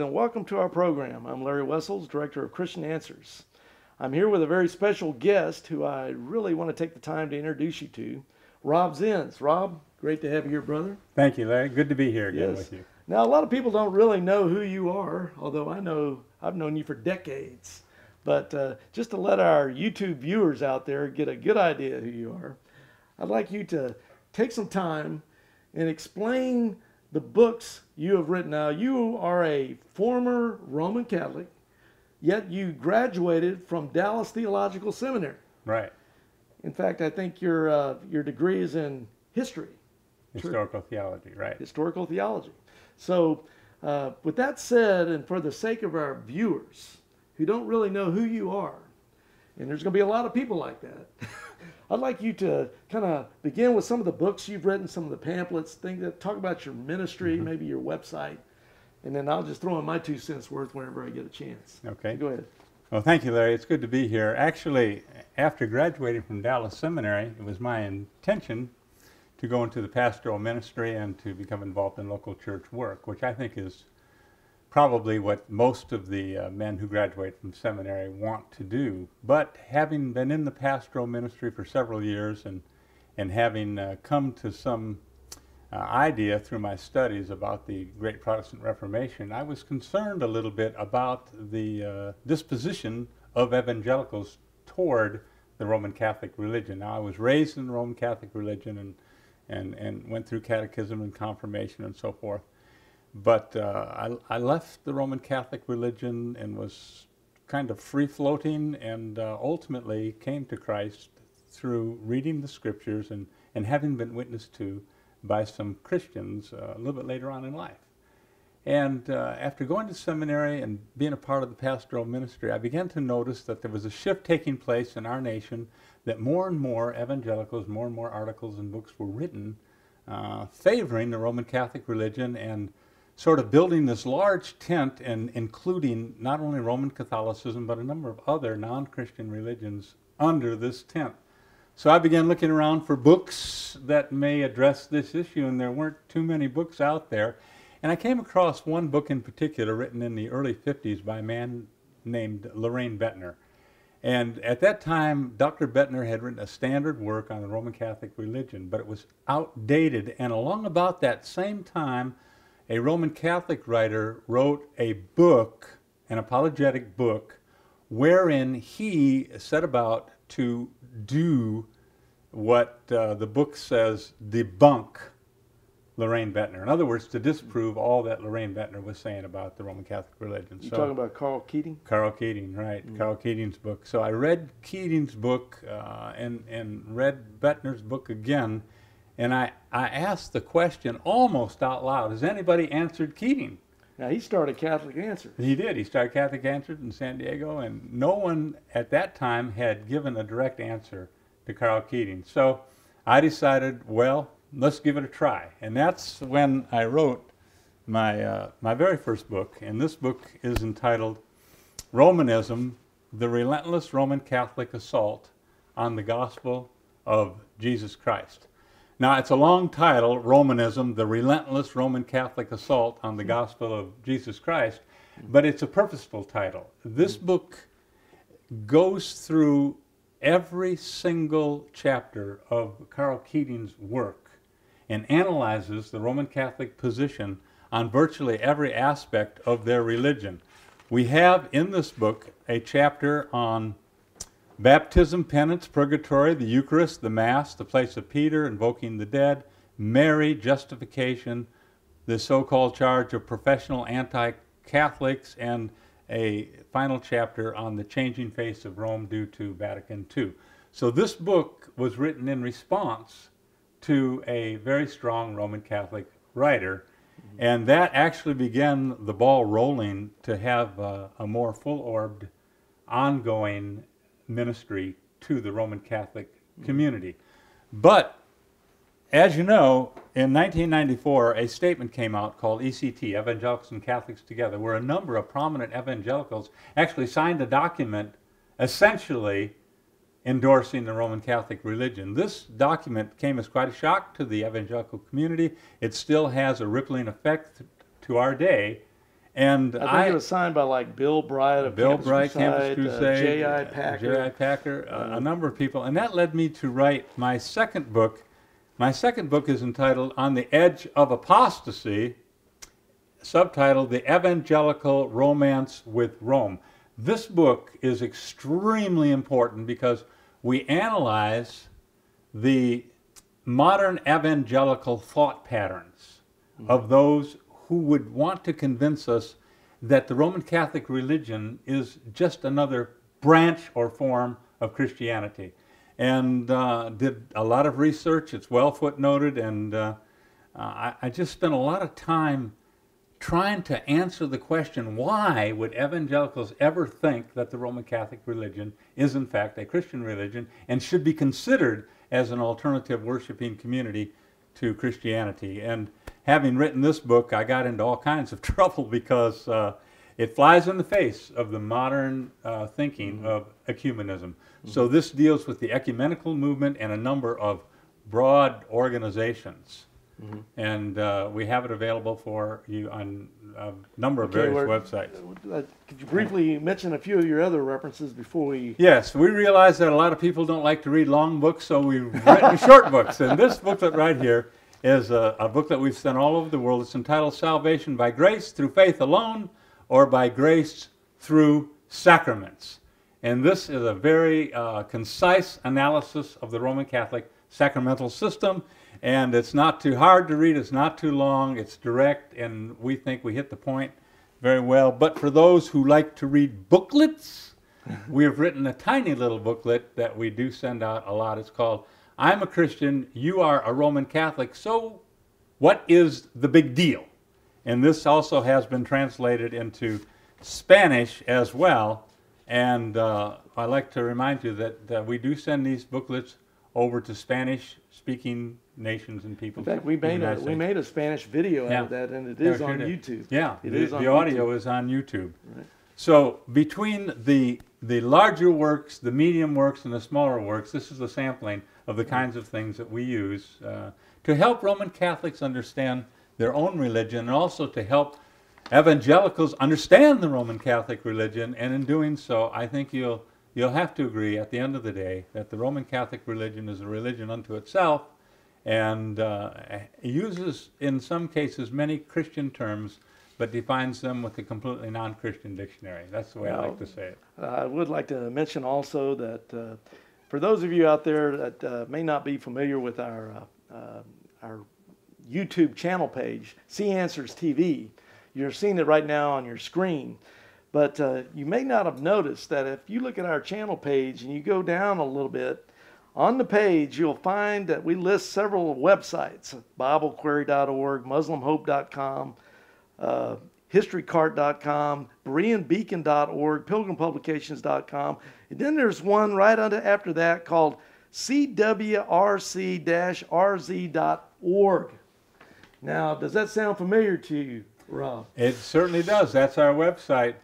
and welcome to our program. I'm Larry Wessels, Director of Christian Answers. I'm here with a very special guest who I really want to take the time to introduce you to, Rob Zins. Rob, great to have you here, brother. Thank you, Larry. Good to be here again with you. Now, a lot of people don't really know who you are, although I know I've known you for decades. But just to let our YouTube viewers out there get a good idea who you are, I'd like you to take some time and explain the books you have written. Now, you are a former Roman Catholic, yet you graduated from Dallas Theological Seminary. Right. In fact, I think your degree is in history. Historical theology, right. Historical theology. So with that said, and for the sake of our viewers who don't really know who you are, and there's going to be a lot of people like that, I'd like you to kind of begin with some of the books you've written, some of the pamphlets, things that talk about your ministry, maybe your website, and then I'll just throw in my 2 cents worth whenever I get a chance. Okay. Go ahead. Well, thank you, Larry. It's good to be here. Actually, after graduating from Dallas Seminary, it was my intention to go into the pastoral ministry and to become involved in local church work, which I think is probably what most of the men who graduate from seminary want to do. But having been in the pastoral ministry for several years and having come to some idea through my studies about the Great Protestant Reformation, I was concerned a little bit about the disposition of evangelicals toward the Roman Catholic religion. Now, I was raised in the Roman Catholic religion and went through catechism and confirmation and so forth. But I left the Roman Catholic religion and was kind of free-floating and ultimately came to Christ through reading the scriptures and having been witnessed to by some Christians a little bit later on in life. And after going to seminary and being a part of the pastoral ministry, I began to notice that there was a shift taking place in our nation, that more and more evangelicals, more and more articles and books were written favoring the Roman Catholic religion and sort of building this large tent and including not only Roman Catholicism, but a number of other non-Christian religions under this tent. So I began looking around for books that may address this issue, and there weren't too many books out there. And I came across one book in particular written in the early 50s by a man named Loraine Boettner. And at that time, Dr. Boettner had written a standard work on the Roman Catholic religion, but it was outdated. And along about that same time, a Roman Catholic writer wrote a book, an apologetic book, wherein he set about to do what the book says, debunk Loraine Boettner. In other words, to disprove all that Loraine Boettner was saying about the Roman Catholic religion. You're talking about Karl Keating? Karl Keating, right. Mm. Karl Keating's book. So I read Keating's book and read Boettner's book again. And I asked the question almost out loud, has anybody answered Keating? Now, he started Catholic Answers. He did. He started Catholic Answers in San Diego, and no one at that time had given a direct answer to Karl Keating. So I decided, well, let's give it a try. And that's when I wrote my, my very first book, and this book is entitled Romanism, The Relentless Roman Catholic Assault on the Gospel of Jesus Christ. Now, it's a long title, Romanism, The Relentless Roman Catholic Assault on the Gospel of Jesus Christ, but it's a purposeful title. This book goes through every single chapter of Karl Keating's work and analyzes the Roman Catholic position on virtually every aspect of their religion. We have in this book a chapter on baptism, penance, purgatory, the Eucharist, the Mass, the place of Peter, invoking the dead, Mary, justification, the so-called charge of professional anti-Catholics, and a final chapter on the changing face of Rome due to Vatican II. So this book was written in response to a very strong Roman Catholic writer, and that actually began the ball rolling to have a more full-orbed, ongoing ministry to the Roman Catholic community. But as you know, in 1994 a statement came out called ECT, Evangelicals and Catholics Together, where a number of prominent evangelicals actually signed a document essentially endorsing the Roman Catholic religion. This document came as quite a shock to the evangelical community. It still has a rippling effect to our day, And I think it was signed by like Bill Bright of Campus Crusade, J.I. Packer, a number of people, and that led me to write my second book. My second book is entitled "On the Edge of Apostasy," subtitled "The Evangelical Romance with Rome." This book is extremely important because we analyze the modern evangelical thought patterns of those who would want to convince us that the Roman Catholic religion is just another branch or form of Christianity. And did a lot of research. It's well footnoted, and I just spent a lot of time trying to answer the question, why would evangelicals ever think that the Roman Catholic religion is in fact a Christian religion and should be considered as an alternative worshiping community to Christianity? And having written this book, I got into all kinds of trouble because it flies in the face of the modern thinking of ecumenism. So this deals with the ecumenical movement and a number of broad organizations. And we have it available for you on a number of various websites. Could you briefly mention a few of your other references before we... Yes, we realize that a lot of people don't like to read long books, so we've written short books. And this booklet right here is a book that we've sent all over the world. It's entitled Salvation by Grace Through Faith Alone or by Grace Through Sacraments. And this is a very concise analysis of the Roman Catholic sacramental system. And it's not too hard to read, it's not too long, it's direct, and we think we hit the point very well. But for those who like to read booklets, we have written a tiny little booklet that we do send out a lot. It's called, I'm a Christian, You Are a Roman Catholic, So What Is the Big Deal? And this also has been translated into Spanish as well. And I'd like to remind you that we do send these booklets over to Spanish-speaking nations and people. In fact, we made a Spanish video out of that, and it is on YouTube. Yeah, the audio is on YouTube. Right. So between the larger works, the medium works, and the smaller works, this is a sampling of the kinds of things that we use to help Roman Catholics understand their own religion, and also to help evangelicals understand the Roman Catholic religion. And in doing so, I think you'll have to agree at the end of the day that the Roman Catholic religion is a religion unto itself, and uses in some cases many Christian terms, but defines them with a completely non-Christian dictionary. That's the way I like to say it. I would like to mention also that for those of you out there that may not be familiar with our YouTube channel page, CAnswersTV, you're seeing it right now on your screen. But you may not have noticed that if you look at our channel page and you go down a little bit, on the page you'll find that we list several websites, BibleQuery.org, MuslimHope.com, HistoryCart.com, BereanBeacon.org, PilgrimPublications.com, and then there's one right after that called CWRC-RZ.org. Now, does that sound familiar to you, Rob? It certainly does. That's our website,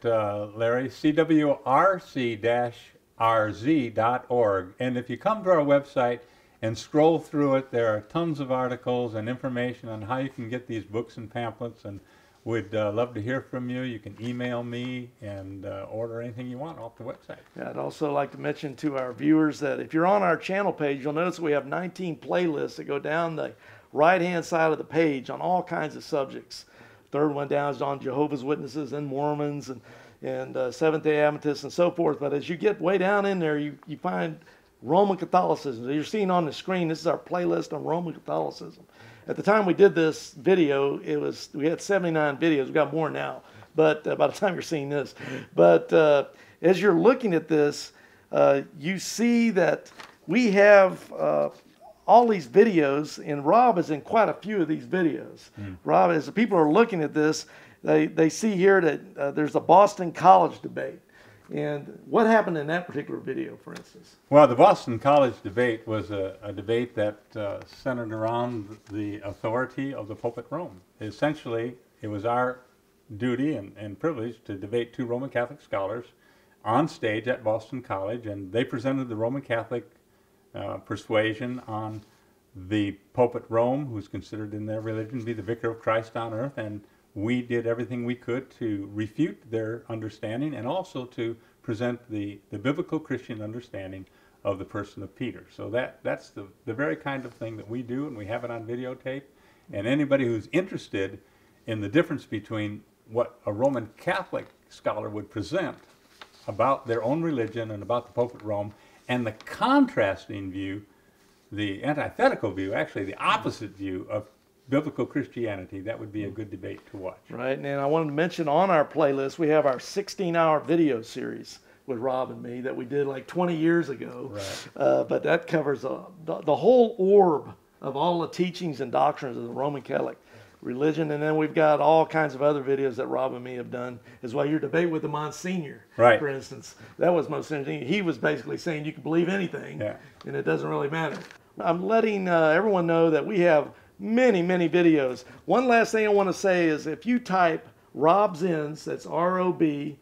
Larry, CWRC-RZ.org. And if you come to our website and scroll through it, there are tons of articles and information on how you can get these books and pamphlets, and we'd love to hear from you. You can email me and order anything you want off the website. Yeah, I'd also like to mention to our viewers that if you're on our channel page, you'll notice we have 19 playlists that go down the right-hand side of the page on all kinds of subjects. Third one down is on Jehovah's Witnesses and Mormons and Seventh-day Adventists and so forth. But as you get way down in there, you find Roman Catholicism. You're seeing on the screen, this is our playlist on Roman Catholicism. At the time we did this video, we had 79 videos. We've got more now, but by the time you're seeing this. But as you're looking at this, you see that we have... all these videos, and Rob is in quite a few of these videos. Rob, as the people are looking at this, they see here that there's a Boston College debate. And what happened in that particular video, for instance? Well, the Boston College debate was a debate that centered around the authority of the Pope at Rome. Essentially, it was our duty and privilege to debate two Roman Catholic scholars on stage at Boston College, and they presented the Roman Catholic persuasion on the Pope at Rome, who's considered in their religion to be the Vicar of Christ on earth, and we did everything we could to refute their understanding and also to present the biblical Christian understanding of the person of Peter. So that's the very kind of thing that we do, and we have it on videotape. And anybody who's interested in the difference between what a Roman Catholic scholar would present about their own religion and about the Pope at Rome, and the contrasting view, the antithetical view, actually the opposite view of biblical Christianity, that would be a good debate to watch. Right, and I wanted to mention on our playlist, we have our 16-hour video series with Rob and me that we did like 20 years ago, right. But that covers the whole orb of all the teachings and doctrines of the Roman Catholic religion, and then we've got all kinds of other videos that Rob and me have done as well. Your debate with the Monsignor, right, for instance, that was most interesting. He was basically saying you can believe anything, yeah, and it doesn't really matter. I'm letting everyone know that we have many, many videos. One last thing I want to say is if you type Rob Zins, that's R-O-B-Z-I-N-S,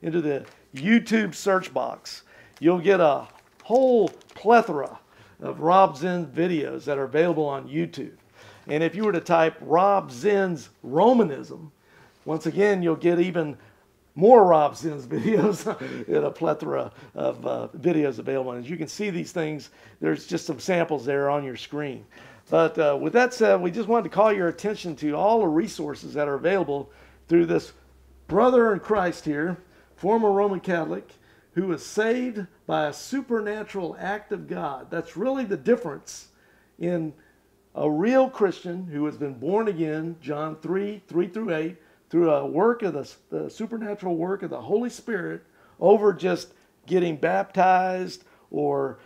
into the YouTube search box, you'll get a whole plethora of Rob Zins videos that are available on YouTube. And if you were to type Rob Zins Romanism, once again, you'll get even more Rob Zins videos in a plethora of videos available. And as you can see these things, there's just some samples there on your screen. But with that said, we just wanted to call your attention to all the resources that are available through this brother in Christ here, former Roman Catholic, who was saved by a supernatural act of God. That's really the difference in a real Christian who has been born again, John 3:3-8, through a work of the supernatural work of the Holy Spirit, over just getting baptized or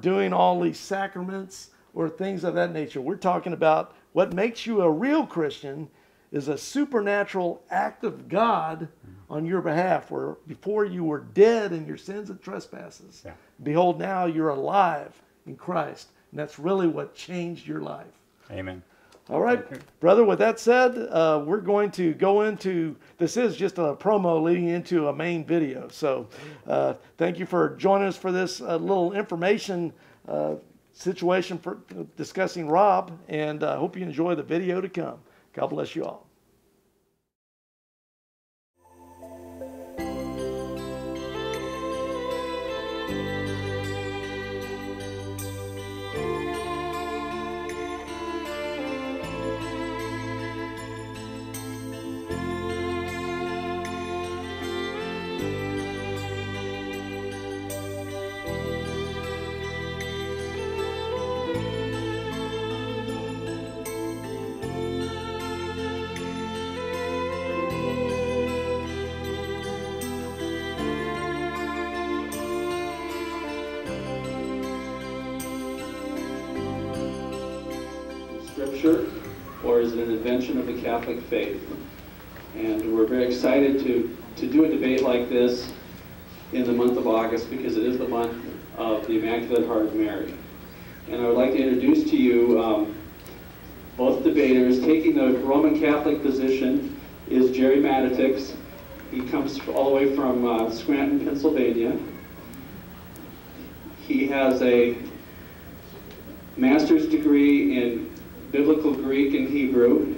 doing all these sacraments or things of that nature. We're talking about what makes you a real Christian is a supernatural act of God on your behalf, where before you were dead in your sins and trespasses. Yeah. Behold, now you're alive in Christ. And that's really what changed your life. Amen. All right, brother, with that said, we're going to go into, this is just a promo leading into a main video. So thank you for joining us for this little information situation for discussing Rob. And I hope you enjoy the video to come. God bless you all. Or is it an invention of the Catholic faith? And we're very excited to do a debate like this in the month of August, because it is the month of the Immaculate Heart of Mary. And I would like to introduce to you both debaters. Taking the Roman Catholic position is Gerry Matatics. He comes all the way from Scranton, Pennsylvania. He has a master's degree in Biblical Greek and Hebrew.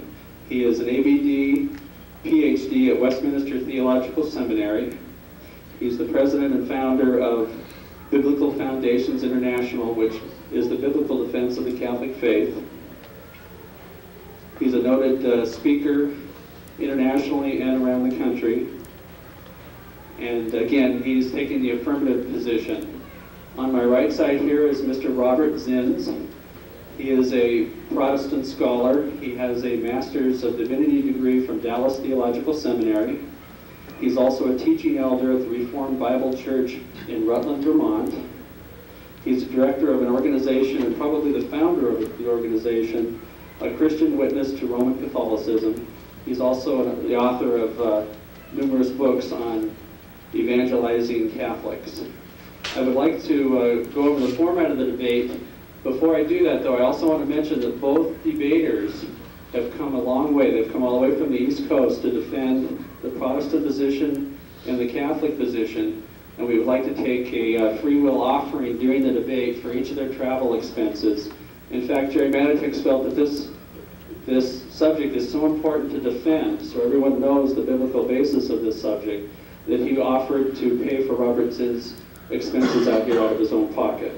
He is an ABD, PhD at Westminster Theological Seminary. He's the president and founder of Biblical Foundations International, which is the biblical defense of the Catholic faith. He's a noted speaker internationally and around the country. And again, he's taking the affirmative position. On my right side here is Mr. Robert Zins. He is a Protestant scholar. He has a Master's of Divinity degree from Dallas Theological Seminary. He's also a teaching elder at the Reformed Bible Church in Rutland, Vermont. He's the director of an organization, and probably the founder of the organization, A Christian Witness to Roman Catholicism. He's also the author of numerous books on evangelizing Catholics. I would like to go over the format of the debate. Before I do that, though, I also want to mention that both debaters have come a long way. They've come all the way from the East Coast to defend the Protestant position and the Catholic position, and we would like to take a free will offering during the debate for each of their travel expenses. In fact, Gerry Matatics felt that this this subject is so important to defend, so everyone knows the biblical basis of this subject, that he offered to pay for Robert Zins' expenses out here out of his own pocket.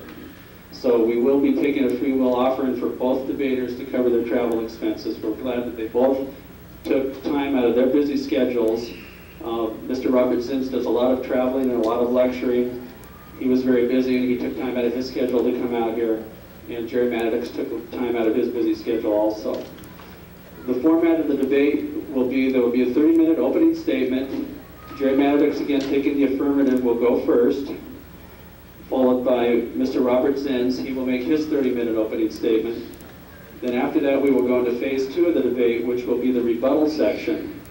So we will be taking a free will offering for both debaters to cover their travel expenses. We're glad that they both took time out of their busy schedules. Mr. Robert Zins does a lot of traveling and a lot of lecturing. He was very busy and he took time out of his schedule to come out here. And Gerry Matatics took time out of his busy schedule also. The format of the debate will be, there will be a 30-minute opening statement. Gerry Matatics, again, taking the affirmative, will go first, followed by Mr. Robert Zins. He will make his 30-minute opening statement. Then after that, we will go into phase two of the debate, which will be the rebuttal section.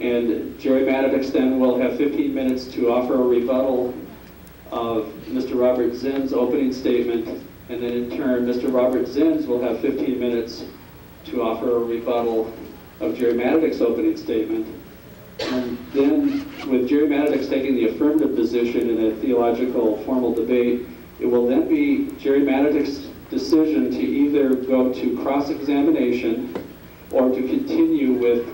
And Gerry Matatics then will have 15 minutes to offer a rebuttal of Mr. Robert Zins' opening statement. And then in turn, Mr. Robert Zins will have 15 minutes to offer a rebuttal of Gerry Matatics' opening statement. And then, with Gerry Matatics taking the affirmative position in a theological formal debate, it will then be Gerry Matatics' decision to either go to cross-examination or to continue with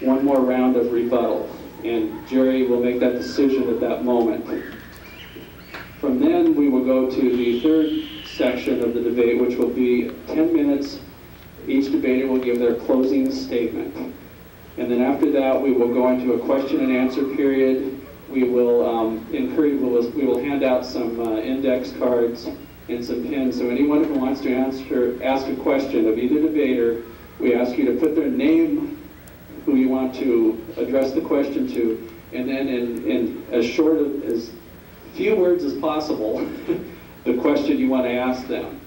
one more round of rebuttal. And Gerry will make that decision at that moment. From then, we will go to the third section of the debate, which will be 10 minutes. Each debater will give their closing statement. And then after that, we will go into a question and answer period. We will we will hand out some index cards and some pins. So anyone who wants to ask a question of either debater, we ask you to put their name, who you want to address the question to, and then in as short as few words as possible, the question you want to ask them.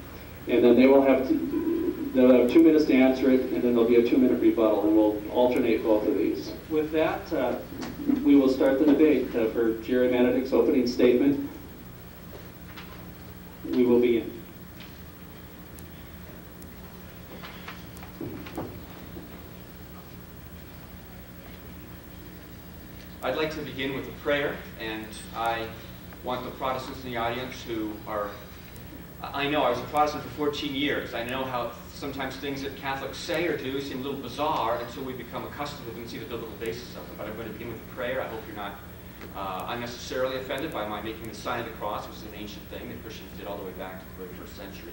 And then they will have to, they'll have 2 minutes to answer it, and then there'll be a 2-minute rebuttal, and we'll alternate both of these. With that, we will start the debate. For Gerry Matatics' opening statement, we will begin. I'd like to begin with a prayer, and I want the Protestants in the audience who are, I know I was a Protestant for 14 years. I know how sometimes things that Catholics say or do seem a little bizarre until we become accustomed to them and see the biblical basis of them. But I'm going to begin with a prayer. I hope you're not unnecessarily offended by my making the sign of the cross, which is an ancient thing that Christians did all the way back to the very first century.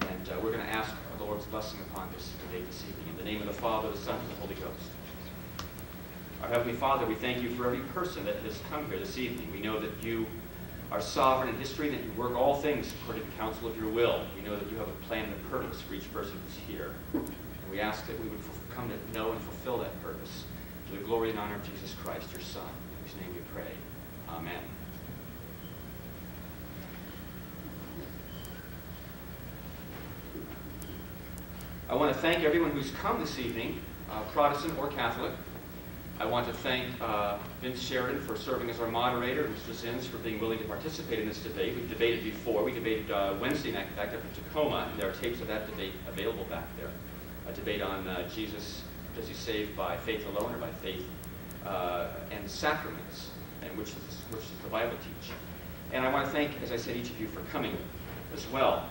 And we're going to ask the Lord's blessing upon this today, this evening. In the name of the Father, the Son, and the Holy Ghost. Our Heavenly Father, we thank you for every person that has come here this evening. We know that you are sovereign in history, that you work all things according to the counsel of your will. We know that you have a plan and a purpose for each person who's here. And we ask that we would come to know and fulfill that purpose to the glory and honor of Jesus Christ, your Son, in whose name we pray. Amen. I want to thank everyone who's come this evening, Protestant or Catholic. I want to thank Vince Sheridan for serving as our moderator, and Mr. Zins for being willing to participate in this debate. We've debated before. We debated Wednesday night, in fact, up in Tacoma, and there are tapes of that debate available back there. A debate on Jesus, does he save by faith alone or by faith and sacraments, and which does the Bible teach? And I want to thank, as I said, each of you for coming as well.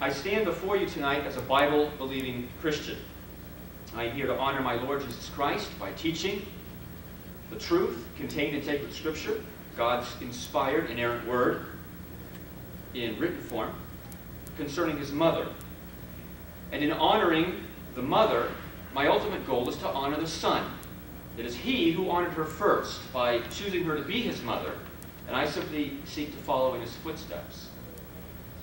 I stand before you tonight as a Bible-believing Christian. I am here to honor my Lord Jesus Christ by teaching the truth contained in sacred scripture, God's inspired, inerrant word, in written form, concerning his mother. And in honoring the mother, my ultimate goal is to honor the son. It is he who honored her first by choosing her to be his mother, and I simply seek to follow in his footsteps.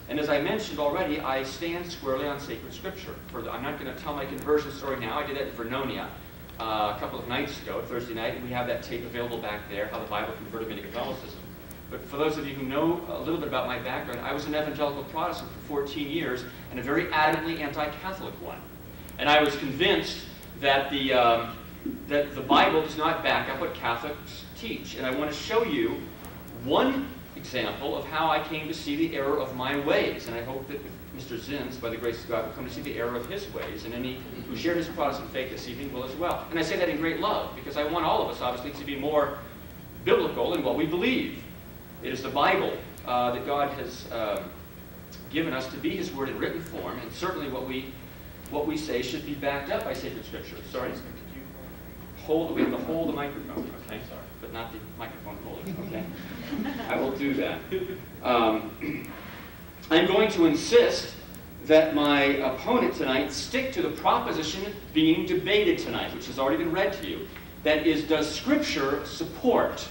And as I mentioned already, I stand squarely on sacred scripture. I'm not going to tell my conversion story now. I did that in Vernonia a couple of nights ago, Thursday night, and we have that tape available back there, How the Bible Converted Me to Catholicism. But for those of you who know a little bit about my background, I was an evangelical Protestant for 14 years, and a very adamantly anti-Catholic one. And I was convinced that the Bible does not back up what Catholics teach. And I want to show you one example of how I came to see the error of my ways, and I hope that Mr. Zins, by the grace of God, will come to see the error of his ways, and any who shared his Protestant faith this evening will as well. And I say that in great love, because I want all of us, obviously, to be more biblical in what we believe. It is the Bible that God has given us to be his word in written form, and certainly what we what we say should be backed up by sacred scripture. Sorry? We have to hold the microphone, okay? Sorry, but not the microphone holder, okay? I will do that. I'm going to insist that my opponent tonight stick to the proposition being debated tonight, which has already been read to you. That is, does Scripture support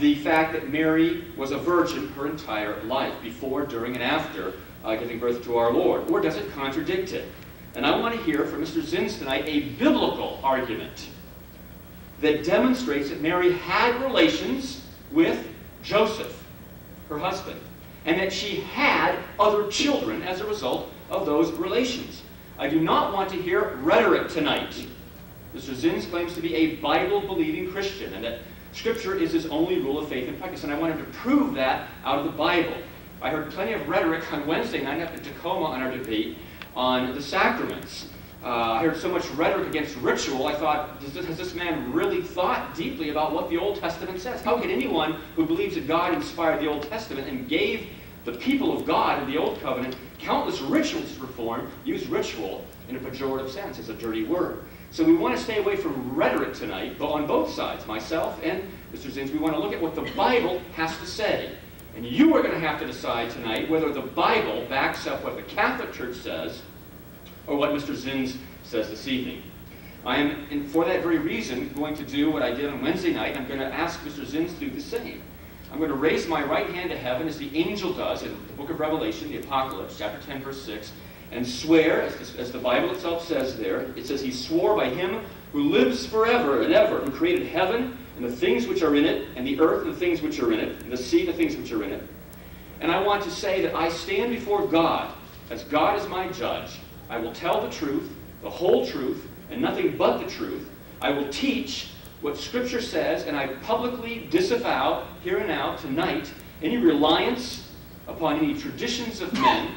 the fact that Mary was a virgin her entire life, before, during, and after giving birth to our Lord? Or does it contradict it? And I want to hear from Mr. Zins tonight a biblical argument that demonstrates that Mary had relations with Joseph, her husband, and that she had other children as a result of those relations. I do not want to hear rhetoric tonight. Mr. Zins claims to be a Bible-believing Christian, and that Scripture is his only rule of faith and practice, and I want him to prove that out of the Bible. I heard plenty of rhetoric on Wednesday night up in Tacoma on our debate on the sacraments. I heard so much rhetoric against ritual, I thought, has this man really thought deeply about what the Old Testament says? How can anyone who believes that God inspired the Old Testament and gave the people of God in the Old Covenant countless rituals to perform use ritual in a pejorative sense as a dirty word? So we want to stay away from rhetoric tonight, but on both sides, myself and Mr. Zins, we want to look at what the Bible has to say. And you are going to have to decide tonight whether the Bible backs up what the Catholic Church says or what Mr. Zins says this evening. I am, and for that very reason, going to do what I did on Wednesday night. I'm going to ask Mr. Zins to do the same. I'm going to raise my right hand to heaven as the angel does in the book of Revelation, the Apocalypse, chapter 10, verse 6, and swear, as the Bible itself says there, it says, "He swore by him who lives forever and ever, who created heaven and the things which are in it, and the earth and the things which are in it, and the sea and the things which are in it." And I want to say that I stand before God, as God is my judge. I will tell the truth, the whole truth, and nothing but the truth. I will teach what Scripture says, and I publicly disavow, here and now, tonight, any reliance upon any traditions of men,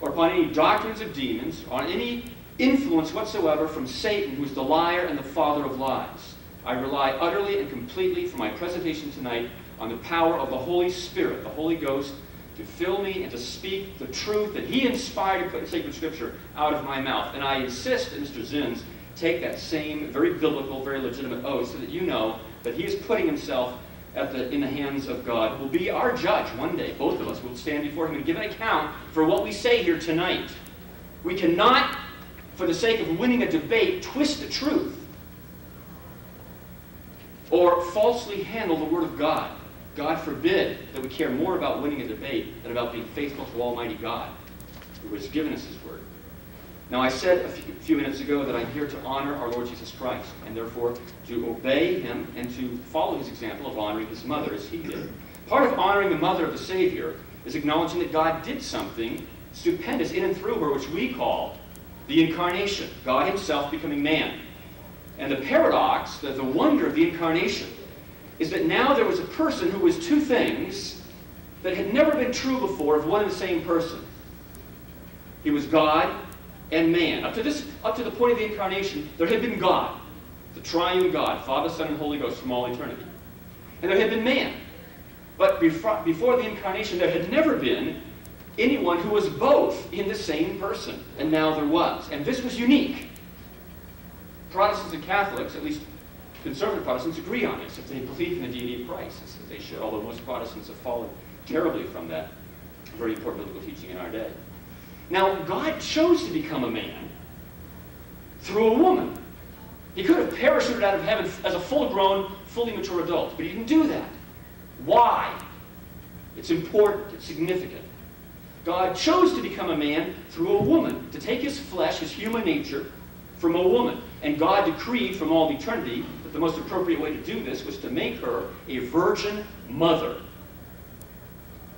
or upon any doctrines of demons, on any influence whatsoever from Satan, who is the liar and the father of lies. I rely utterly and completely for my presentation tonight on the power of the Holy Spirit, the Holy Ghost, to fill me and to speak the truth that he inspired to put in sacred Scripture out of my mouth. And I insist that Mr. Zins take that same very biblical, very legitimate oath, so that you know that he is putting himself in the hands of God, who will be our judge one day. Both of us will stand before him and give an account for what we say here tonight. We cannot, for the sake of winning a debate, twist the truth or falsely handle the Word of God. God forbid that we care more about winning a debate than about being faithful to Almighty God, who has given us his word. Now, I said a few minutes ago that I'm here to honor our Lord Jesus Christ, and therefore to obey him and to follow his example of honoring his mother as he did. Part of honoring the mother of the Savior is acknowledging that God did something stupendous in and through her, which we call the Incarnation, God himself becoming man. And the paradox, the wonder of the Incarnation, is that now there was a person who was two things that had never been true before of one and the same person. He was God and man. Up to the point of the Incarnation, there had been God, the triune God, Father, Son, and Holy Ghost, from all eternity. And there had been man. But before the Incarnation, there had never been anyone who was both in the same person. And now there was. And this was unique. Protestants and Catholics, at least conservative Protestants, agree on this if they believe in the deity of Christ, as they should, although most Protestants have fallen terribly from that very important biblical teaching in our day. Now, God chose to become a man through a woman. He could have parachuted out of heaven as a full-grown, fully mature adult, but he didn't do that. Why? It's important. It's significant. God chose to become a man through a woman, to take his flesh, his human nature, from a woman. And God decreed from all eternity that the most appropriate way to do this was to make her a virgin mother.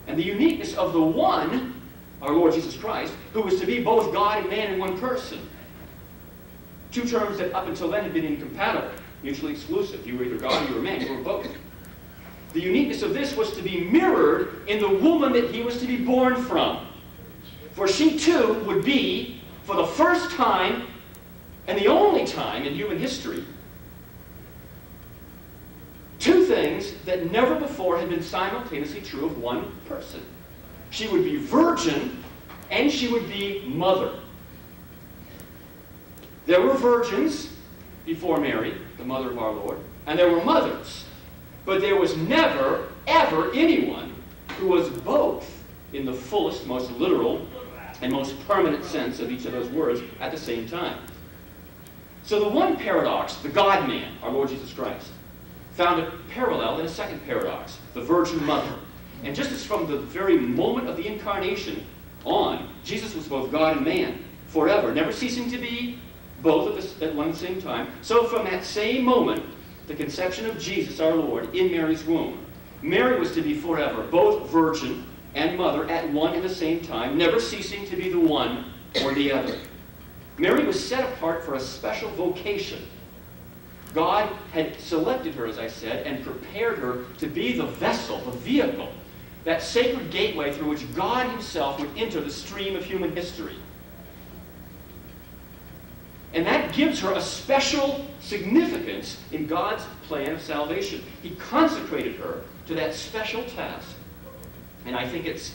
And the uniqueness of the one, our Lord Jesus Christ, who was to be both God and man in one person. Two terms that up until then had been incompatible, mutually exclusive. You were either God or you were man, you were both. The uniqueness of this was to be mirrored in the woman that he was to be born from. For she too would be, for the first time, and the only time in human history, two things that never before had been simultaneously true of one person. She would be virgin, and she would be mother. There were virgins before Mary, the mother of our Lord, and there were mothers. But there was never, ever anyone who was both in the fullest, most literal, and most permanent sense of each of those words at the same time. So the one paradox, the God-man, our Lord Jesus Christ, found a parallel in a second paradox, the Virgin Mother. And just as from the very moment of the Incarnation on, Jesus was both God and man, forever, never ceasing to be both at one same time, so from that same moment, the conception of Jesus, our Lord, in Mary's womb, Mary was to be forever both virgin and mother at one and the same time, never ceasing to be the one or the other. Mary was set apart for a special vocation. God had selected her, as I said, and prepared her to be the vessel, the vehicle, that sacred gateway through which God himself would enter the stream of human history. And that gives her a special significance in God's plan of salvation. He consecrated her to that special task. And I think it's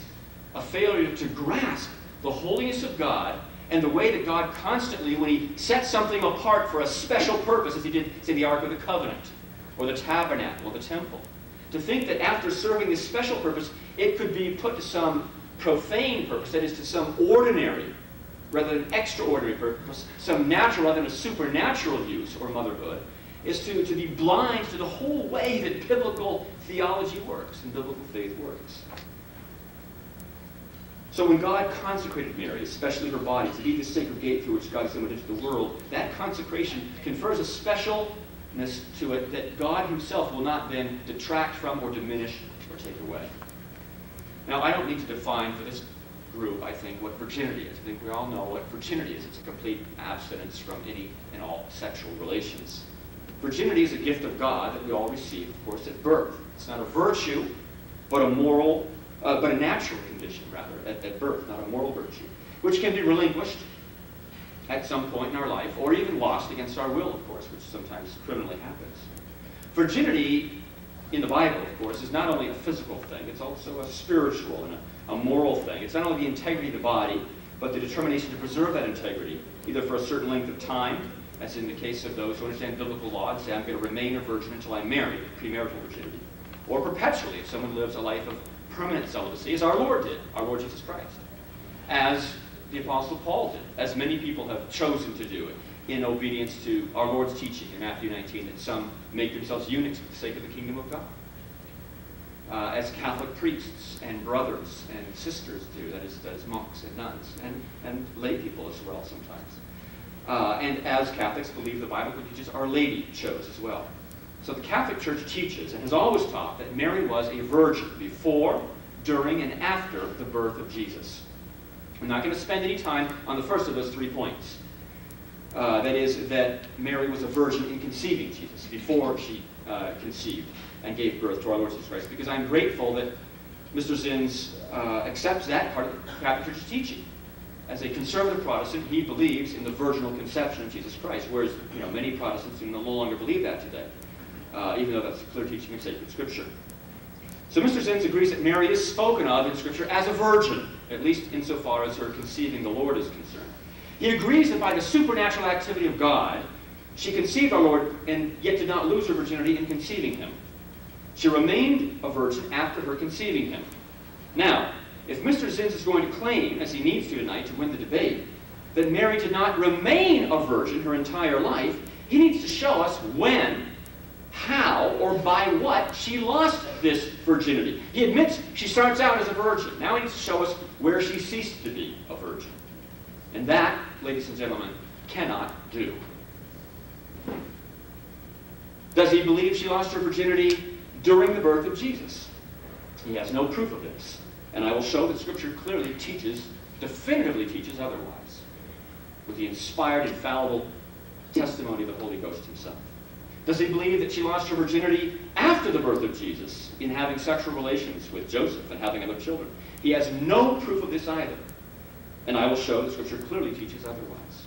a failure to grasp the holiness of God and the way that God constantly, when he sets something apart for a special purpose, as he did, say, the Ark of the Covenant, or the Tabernacle, or the Temple, to think that after serving this special purpose, it could be put to some profane purpose, that is, to some ordinary rather than extraordinary purpose, some natural rather than a supernatural use or motherhood, is to be blind to the whole way that biblical theology works and biblical faith works. So when God consecrated Mary, especially her body, to be the sacred gate through which God is entered into the world, that consecration confers a specialness to it that God himself will not then detract from or diminish or take away. Now, I don't need to define for this group, I think, what virginity is. I think we all know what virginity is. It's a complete abstinence from any and all sexual relations. Virginity is a gift of God that we all receive, of course, at birth. It's not a virtue, but a moral, but a natural condition, rather, at birth, not a moral virtue, which can be relinquished at some point in our life, or even lost against our will, of course, which sometimes criminally happens. Virginity, in the Bible, of course, is not only a physical thing, it's also a spiritual and a moral thing. It's not only the integrity of the body, but the determination to preserve that integrity, either for a certain length of time, as in the case of those who understand biblical law and say, I'm going to remain a virgin until I marry, premarital virginity, or perpetually, if someone lives a life of permanent celibacy, as our Lord did, our Lord Jesus Christ, as the Apostle Paul did, as many people have chosen to do it, in obedience to our Lord's teaching in Matthew 19, that some make themselves eunuchs for the sake of the kingdom of God. As Catholic priests and brothers and sisters do, that is monks and nuns, and lay people as well sometimes. And as Catholics believe the Bible teaches, Our Lady chose as well. So the Catholic Church teaches and has always taught that Mary was a virgin before, during, and after the birth of Jesus. I'm not going to spend any time on the first of those 3 points. That is, that Mary was a virgin in conceiving Jesus, before she conceived and gave birth to our Lord Jesus Christ, because I'm grateful that Mr. Zins accepts that part of the Catholic Church's teaching. As a conservative Protestant, he believes in the virginal conception of Jesus Christ, whereas many Protestants no longer believe that today, even though that's a clear teaching of sacred Scripture. So Mr. Zins agrees that Mary is spoken of in Scripture as a virgin, at least insofar as her conceiving the Lord is concerned. He agrees that by the supernatural activity of God, she conceived our Lord and yet did not lose her virginity in conceiving him. She remained a virgin after her conceiving him. Now, if Mr. Zins is going to claim, as he needs to tonight to win the debate, that Mary did not remain a virgin her entire life, he needs to show us when, how, or by what she lost this virginity. He admits she starts out as a virgin. Now he needs to show us where she ceased to be a virgin. And that, ladies and gentlemen, cannot do. Does he believe she lost her virginity during the birth of Jesus? He has no proof of this. And I will show that Scripture clearly teaches, definitively teaches otherwise, with the inspired, infallible testimony of the Holy Ghost himself. Does he believe that she lost her virginity after the birth of Jesus in having sexual relations with Joseph and having other children? He has no proof of this either. And I will show that Scripture clearly teaches otherwise.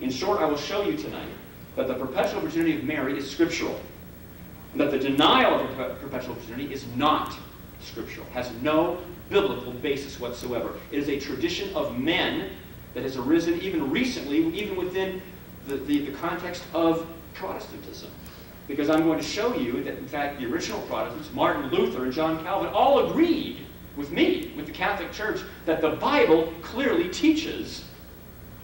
In short, I will show you tonight that the perpetual virginity of Mary is scriptural, and that the denial of her perpetual virginity is not scriptural, has no biblical basis whatsoever. It is a tradition of men that has arisen even recently, even within the context of Protestantism. Because I'm going to show you that, in fact, the original Protestants, Martin Luther and John Calvin, all agreed with me, with the Catholic Church, that the Bible clearly teaches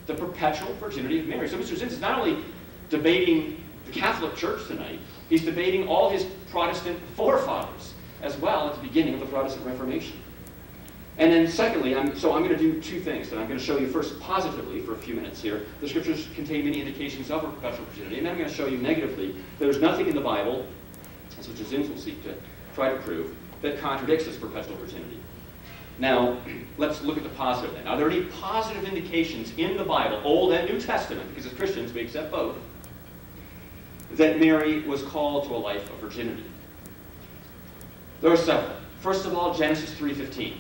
the perpetual virginity of Mary. So Mr. Zins is not only debating the Catholic Church tonight, he's debating all his Protestant forefathers as well at the beginning of the Protestant Reformation. And then secondly, I'm going to do two things that I'm going to show you first positively for a few minutes here. The scriptures contain many indications of a perpetual virginity. And then I'm going to show you negatively there's nothing in the Bible, as Mr. Zins will seek to try to prove, that contradicts this perpetual virginity. Now, let's look at the positive then. Are there any positive indications in the Bible, Old and New Testament, because as Christians we accept both, that Mary was called to a life of virginity? There are several. First of all, Genesis 3:15.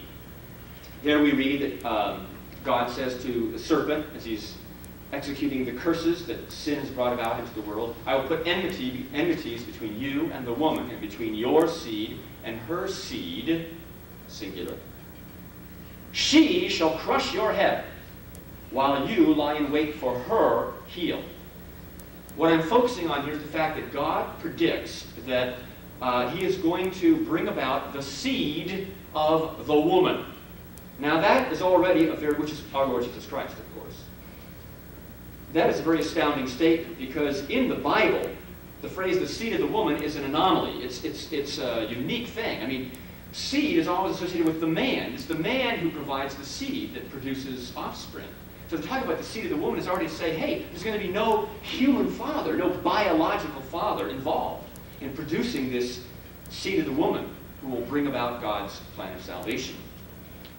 There we read that God says to the serpent, as he's executing the curses that sins brought about into the world, I will put enmities between you and the woman, and between your seed and her seed, singular. She shall crush your head, while you lie in wait for her heel. What I'm focusing on here is the fact that God predicts that he is going to bring about the seed of the woman. Now that is already a very, which is our Lord Jesus Christ, of course. That is a very astounding statement, because in the Bible, the phrase the seed of the woman is an anomaly. It's a unique thing. I mean, seed is always associated with the man. It's the man who provides the seed that produces offspring. So to talk about the seed of the woman is already to say, hey, there's going to be no human father, no biological father involved in producing this seed of the woman who will bring about God's plan of salvation.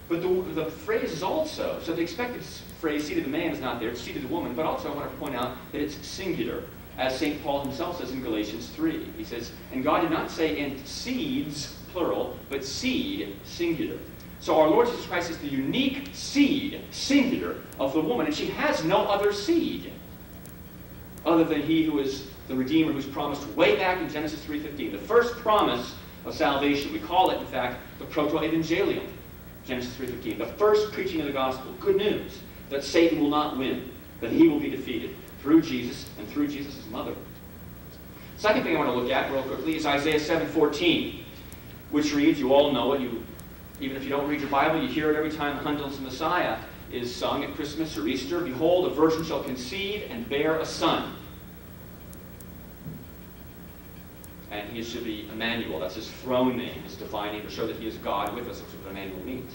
But the phrase is also, so the expected phrase, seed of the man, is not there, it's seed of the woman, but also I want to point out that it's singular, as St. Paul himself says in Galatians 3. He says, and God did not say, and seeds, plural, but seed, singular. So our Lord Jesus Christ is the unique seed, singular, of the woman, and she has no other seed other than he who is the Redeemer, who's promised way back in Genesis 3:15, the first promise of salvation. We call it, in fact, the proto-evangelium. Genesis 3:15, the first preaching of the gospel, good news, that Satan will not win, that he will be defeated through Jesus and through Jesus' mother. Second thing I want to look at real quickly is Isaiah 7:14, which reads, you all know it, even if you don't read your Bible, you hear it every time the Hundlings of Messiah is sung at Christmas or Easter, behold, a virgin shall conceive and bear a son. And he should be Emmanuel. That's his throne name, his divine name, to show that he is God with us, which is what Emmanuel means.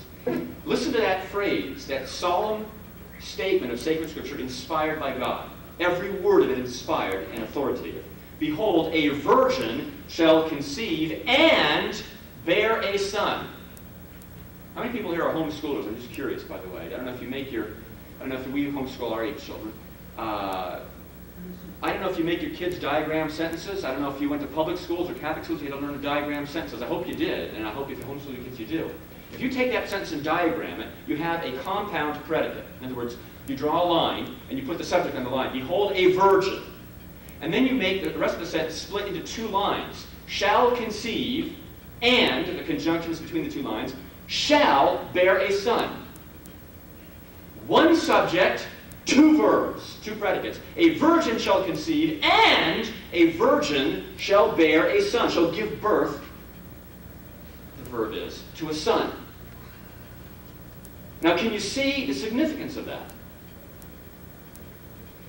Listen to that phrase, that solemn statement of sacred scripture inspired by God. Every word of it inspired and authoritative. Behold, a virgin shall conceive and bear a son. How many people here are homeschoolers? I'm just curious, by the way. I don't know if you make your, I don't know if we homeschool our 8 children. I don't know if you make your kids diagram sentences. I don't know if you went to public schools or Catholic schools, you don't learn to diagram sentences. I hope you did, and I hope if you homeschool your kids, you do. If you take that sentence and diagram it, you have a compound predicate. In other words, you draw a line, and you put the subject on the line. Behold, a virgin. And then you make the rest of the sentence split into two lines. Shall conceive, and the conjunctions between the two lines, shall bear a son. One subject, two verbs, two predicates. A virgin shall conceive, and a virgin shall bear a son, shall give birth, the verb is, to a son. Now, can you see the significance of that?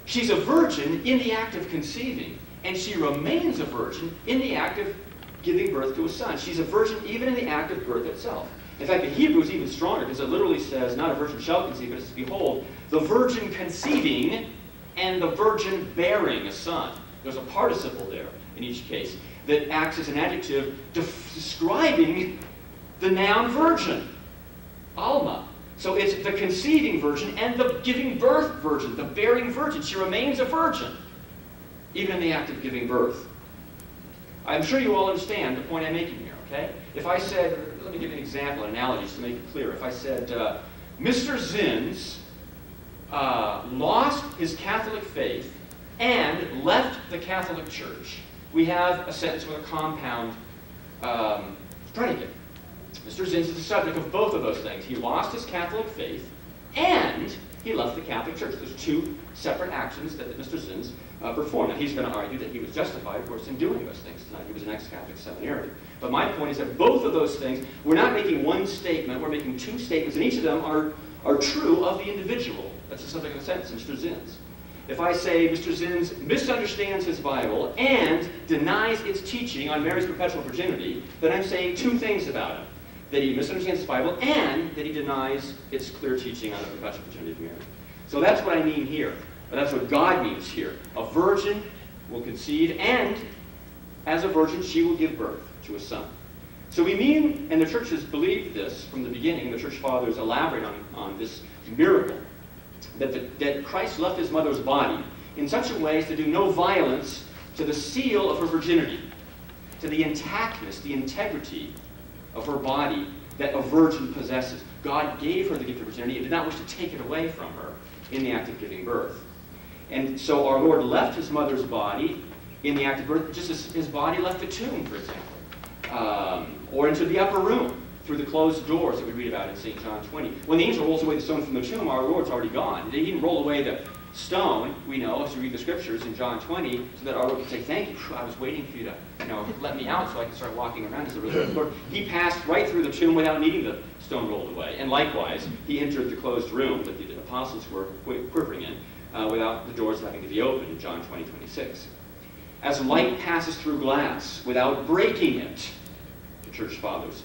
She's a virgin in the act of conceiving, and she remains a virgin in the act of giving birth to a son. She's a virgin even in the act of birth itself. In fact, the Hebrew is even stronger, because it literally says, not a virgin shall conceive, but it says, behold, the virgin conceiving and the virgin bearing a son. There's a participle there in each case that acts as an adjective describing the noun virgin, Alma. So it's the conceiving virgin and the giving birth virgin, the bearing virgin. She remains a virgin, even in the act of giving birth. I'm sure you all understand the point I'm making here, okay? If I said, let me give you an example, an analogy, just to make it clear. If I said, Mr. Zins lost his Catholic faith and left the Catholic Church, we have a sentence with a compound predicate. Mr. Zins is the subject of both of those things. He lost his Catholic faith and he left the Catholic Church. There's two separate actions that Mr. Zins performed. Now, he's going to argue that he was justified, of course, in doing those things tonight. He was an ex-Catholic seminarian. But my point is that both of those things, we're not making one statement, we're making two statements, and each of them are true of the individual. That's the subject of the sentence, Mr. Zins. If I say Mr. Zins misunderstands his Bible and denies its teaching on Mary's perpetual virginity, then I'm saying two things about him: that he misunderstands his Bible and that he denies its clear teaching on the perpetual virginity of Mary. So that's what I mean here. That's what God means here. A virgin will conceive, and as a virgin she will give birth to a son. So we mean, and the church has believed this from the beginning, the church fathers elaborate on this miracle, that Christ left his mother's body in such a way as to do no violence to the seal of her virginity, to the intactness, the integrity of her body that a virgin possesses. God gave her the gift of virginity and did not wish to take it away from her in the act of giving birth. And so our Lord left his mother's body in the act of birth, just as his body left the tomb, for example, or into the upper room, through the closed doors that we read about in St. John 20. When the angel rolls away the stone from the tomb, our Lord's already gone. He didn't roll away the stone, we know, as we read the scriptures in John 20, so that our Lord could say, thank you, I was waiting for you to, you know, let me out so I could start walking around as a resurrected Lord. He passed right through the tomb without needing the stone rolled away. And likewise, he entered the closed room that the apostles were quivering in without the doors having to be opened in John 20, 26. As light passes through glass without breaking it, the church fathers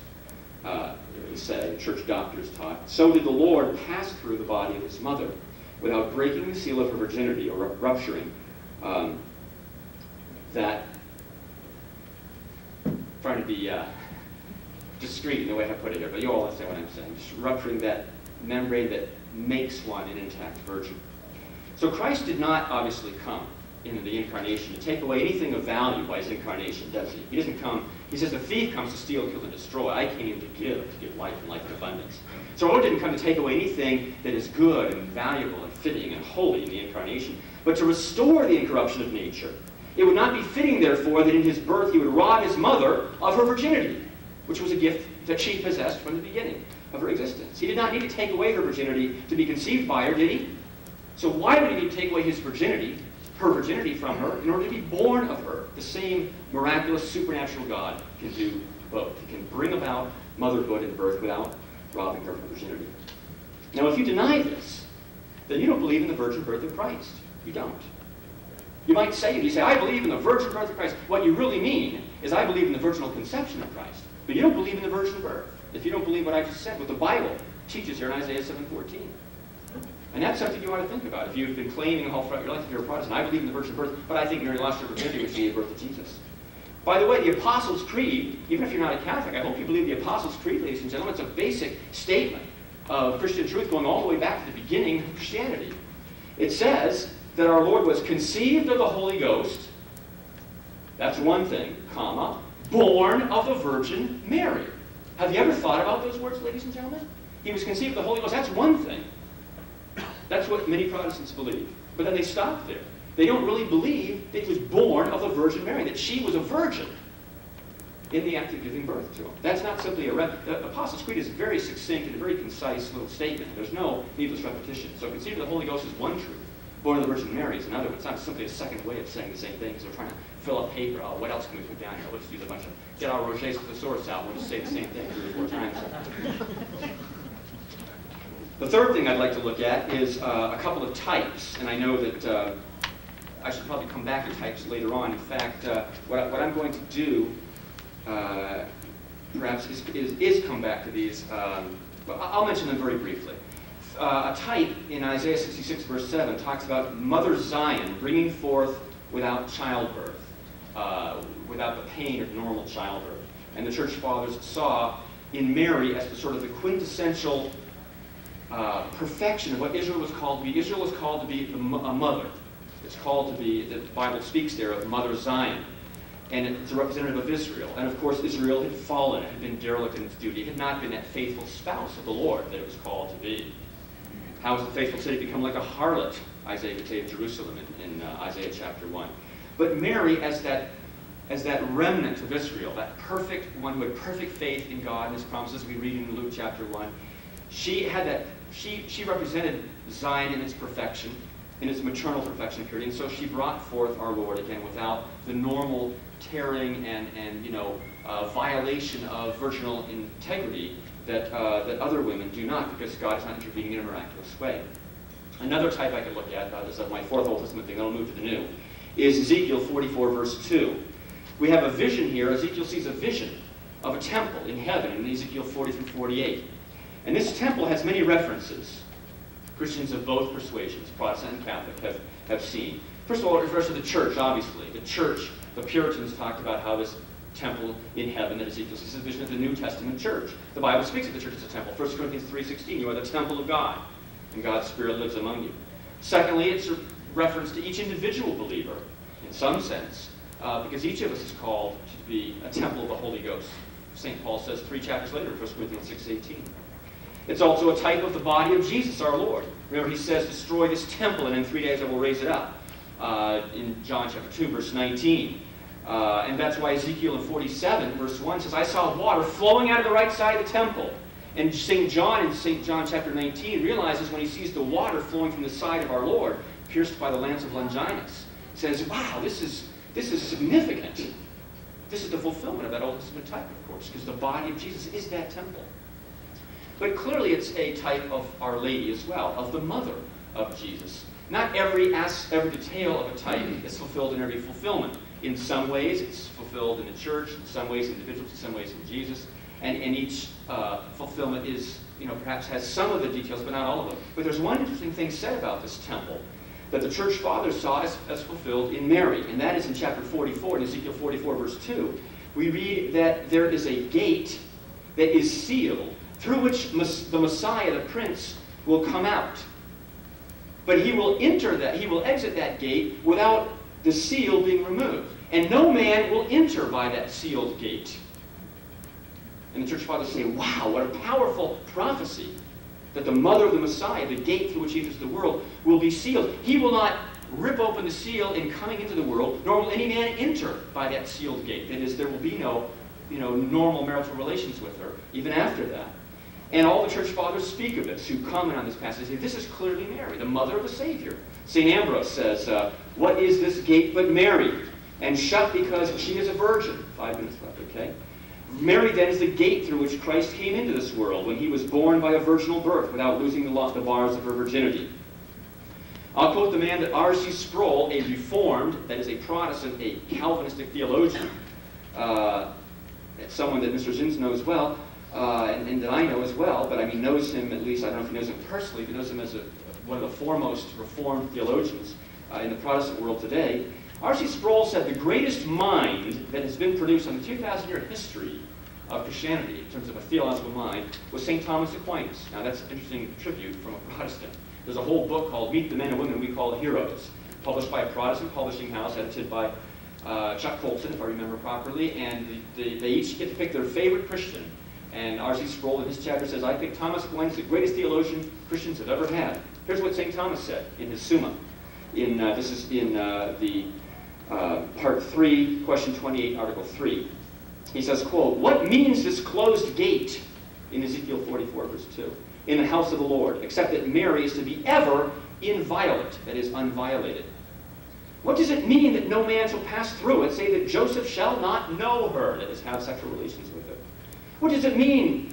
said, church doctors taught, so did the Lord pass through the body of his mother without breaking the seal of her virginity or rupturing that. I'm trying to be discreet in the way I put it here, but you all understand what I'm saying. Just rupturing that membrane that makes one an intact virgin. So Christ did not obviously come into the incarnation to take away anything of value by his incarnation, does he? He doesn't come, he says the thief comes to steal, kill, and destroy. I came to give life and life in abundance. So our Lord didn't come to take away anything that is good and valuable and fitting and holy in the incarnation, but to restore the incorruption of nature. It would not be fitting, therefore, that in his birth he would rob his mother of her virginity, which was a gift that she possessed from the beginning of her existence. He did not need to take away her virginity to be conceived by her, did he? So why would he need to take away his virginity, her virginity from her, in order to be born of her? The same miraculous, supernatural God can do both. He can bring about motherhood and birth without robbing her of her virginity. Now, if you deny this, then you don't believe in the virgin birth of Christ. You don't. You might say, if you say, I believe in the virgin birth of Christ, what you really mean is I believe in the virginal conception of Christ. But you don't believe in the virgin birth, if you don't believe what I just said, what the Bible teaches here in Isaiah 7:14. And that's something you ought to think about. If you've been claiming all throughout your life that you're a Protestant, I believe in the virgin birth, but I think Mary lost her virginity when she gave birth to Jesus. By the way, the Apostles' Creed, even if you're not a Catholic, I hope you believe the Apostles' Creed, ladies and gentlemen. It's a basic statement of Christian truth going all the way back to the beginning of Christianity. It says that our Lord was conceived of the Holy Ghost, that's one thing, comma, born of the Virgin Mary. Have you ever thought about those words, ladies and gentlemen? He was conceived of the Holy Ghost, that's one thing. That's what many Protestants believe. But then they stop there. They don't really believe that he was born of the Virgin Mary, that she was a virgin in the act of giving birth to him. That's not simply the Apostles' Creed is very succinct and a very concise little statement. There's no needless repetition. So consider the Holy Ghost is one truth. Born of the Virgin Mary is another one. It's not simply a second way of saying the same thing because we're trying to fill up paper. Oh, what else can we put down here? Let's use a bunch of, get our Roget's thesaurus out. We'll just say the same thing 3 or 4 times. The third thing I'd like to look at is a couple of types, and I know that I should probably come back to types later on. In fact, what I'm going to do, perhaps, is come back to these, but I'll mention them very briefly. A type in Isaiah 66, verse 7, talks about Mother Zion bringing forth without childbirth, without the pain of normal childbirth. And the church fathers saw in Mary as the sort of the quintessential perfection of what Israel was called to be. Israel was called to be a mother. It's called to be, the Bible speaks there of Mother Zion. And it's a representative of Israel. And of course, Israel had fallen, had been derelict in its duty, had not been that faithful spouse of the Lord that it was called to be. How has the faithful city become like a harlot? Isaiah could say of Jerusalem in Isaiah chapter 1. But Mary, as that remnant of Israel, that perfect one who had perfect faith in God and his promises we read in Luke chapter 1, she had that she represented Zion in its perfection, in its maternal perfection and purity, and so she brought forth our Lord again without the normal tearing and violation of virginal integrity that, that other women do not, because God is not intervening in a miraculous way. Another type I could look at, this is my fourth Old Testament thing, then I'll move to the New, is Ezekiel 44, verse 2. We have a vision here. Ezekiel sees a vision of a temple in heaven in Ezekiel 40 through 48. And this temple has many references. Christians of both persuasions, Protestant and Catholic, have seen. First of all, it refers to the church, obviously. The church, the Puritans talked about how this temple in heaven that Ezekiel sees is a vision of the New Testament church. The Bible speaks of the church as a temple. 1 Corinthians 3:16, you are the temple of God, and God's Spirit lives among you. Secondly, it's a reference to each individual believer, in some sense, because each of us is called to be a temple of the Holy Ghost. St. Paul says 3 chapters later, 1 Corinthians 6:18. It's also a type of the body of Jesus, our Lord. Remember, he says, destroy this temple, and in 3 days I will raise it up, in John chapter 2, verse 19. And that's why Ezekiel in 47, verse 1 says, I saw water flowing out of the right side of the temple. And St. John in St. John chapter 19 realizes when he sees the water flowing from the side of our Lord, pierced by the lance of Longinus, says, wow, this is significant. This is the fulfillment of that Old Testament type, of course, because the body of Jesus is that temple. But clearly it's a type of Our Lady as well, of the mother of Jesus. Not every detail of a type is fulfilled in every fulfillment. In some ways it's fulfilled in the church, in some ways individuals, in some ways in Jesus. And each fulfillment is, perhaps has some of the details, but not all of them. But there's one interesting thing said about this temple that the church fathers saw as fulfilled in Mary, and that is in chapter 44, in Ezekiel 44, verse 2. We read that there is a gate that is sealed through which the Messiah, the Prince, will come out. But he will enter that, he will exit that gate without the seal being removed. And no man will enter by that sealed gate. And the church fathers say, wow, what a powerful prophecy that the mother of the Messiah, the gate through which he enters the world, will be sealed. He will not rip open the seal in coming into the world, nor will any man enter by that sealed gate. That is, there will be no normal marital relations with her, even after that. And all the church fathers speak of this, who comment on this passage. Say, this is clearly Mary, the mother of the Savior. St. Ambrose says, what is this gate but Mary? And shut because she is a virgin. 5 minutes left, okay? Mary, then, is the gate through which Christ came into this world when he was born by a virginal birth without losing the bars of her virginity. I'll quote the man that R.C. Sproul, a Reformed, that is a Protestant, a Calvinistic theologian, someone that Mr. Zins knows well, and that I know as well, but I mean knows him at least, I don't know if he knows him personally, but knows him as one of the foremost Reformed theologians in the Protestant world today. R.C. Sproul said the greatest mind that has been produced on the 2,000-year history of Christianity, in terms of a theological mind, was St. Thomas Aquinas. Now that's an interesting tribute from a Protestant. There's a whole book called Meet the Men and Women We Call Heroes, published by a Protestant publishing house, edited by Chuck Colson, if I remember properly, and they each get to pick their favorite Christian. And R.C. Sproul in his chapter says, I think Thomas Aquinas is the greatest theologian Christians have ever had. Here's what St. Thomas said in his Summa. This is in part 3, question 28, article 3. He says, quote, what means this closed gate in Ezekiel 44, verse 2, in the house of the Lord, except that Mary is to be ever inviolate, that is, unviolated? What does it mean that no man shall pass through it, say that Joseph shall not know her, that is, have sexual relations with her? What does it mean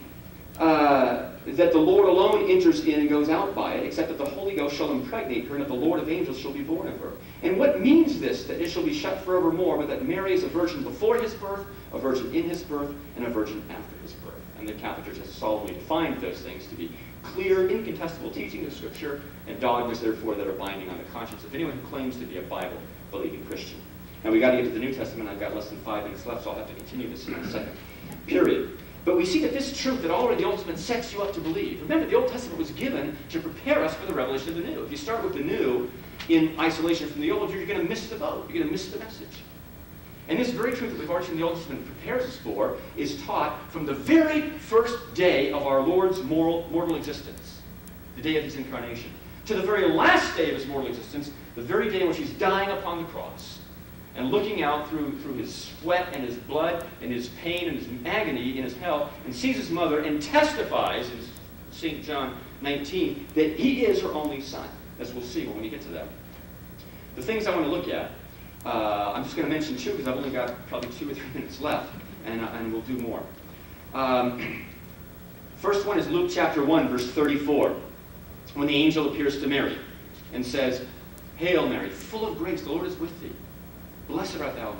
that the Lord alone enters in and goes out by it, except that the Holy Ghost shall impregnate her, and that the Lord of angels shall be born of her? And what means this, that it shall be shut forevermore, but that Mary is a virgin before his birth, a virgin in his birth, and a virgin after his birth? And the Catholic Church has solemnly defined those things to be clear, incontestable teaching of Scripture, and dogmas, therefore, that are binding on the conscience of anyone who claims to be a Bible-believing Christian. Now, we've got to get to the New Testament. I've got less than 5 minutes left, so I'll have to continue this in a second period. But we see that this truth that already the Old Testament sets you up to believe. Remember, the Old Testament was given to prepare us for the revelation of the New. If you start with the New in isolation from the Old, you're going to miss the boat. You're going to miss the message. And this very truth that we've already seen the Old Testament prepares us for is taught from the very first day of our Lord's mortal existence, the day of his incarnation, to the very last day of his mortal existence, the very day in which he's dying upon the cross and looking out through his sweat and his blood and his pain and his agony in his hell, and sees his mother and testifies in St. John 19, that he is her only son, as we'll see when we get to that. The things I want to look at, I'm just going to mention two because I've only got probably 2 or 3 minutes left, and we'll do more. First one is Luke chapter 1, verse 34, when the angel appears to Mary and says, "Hail Mary, full of grace, the Lord is with thee. Blessed art thou among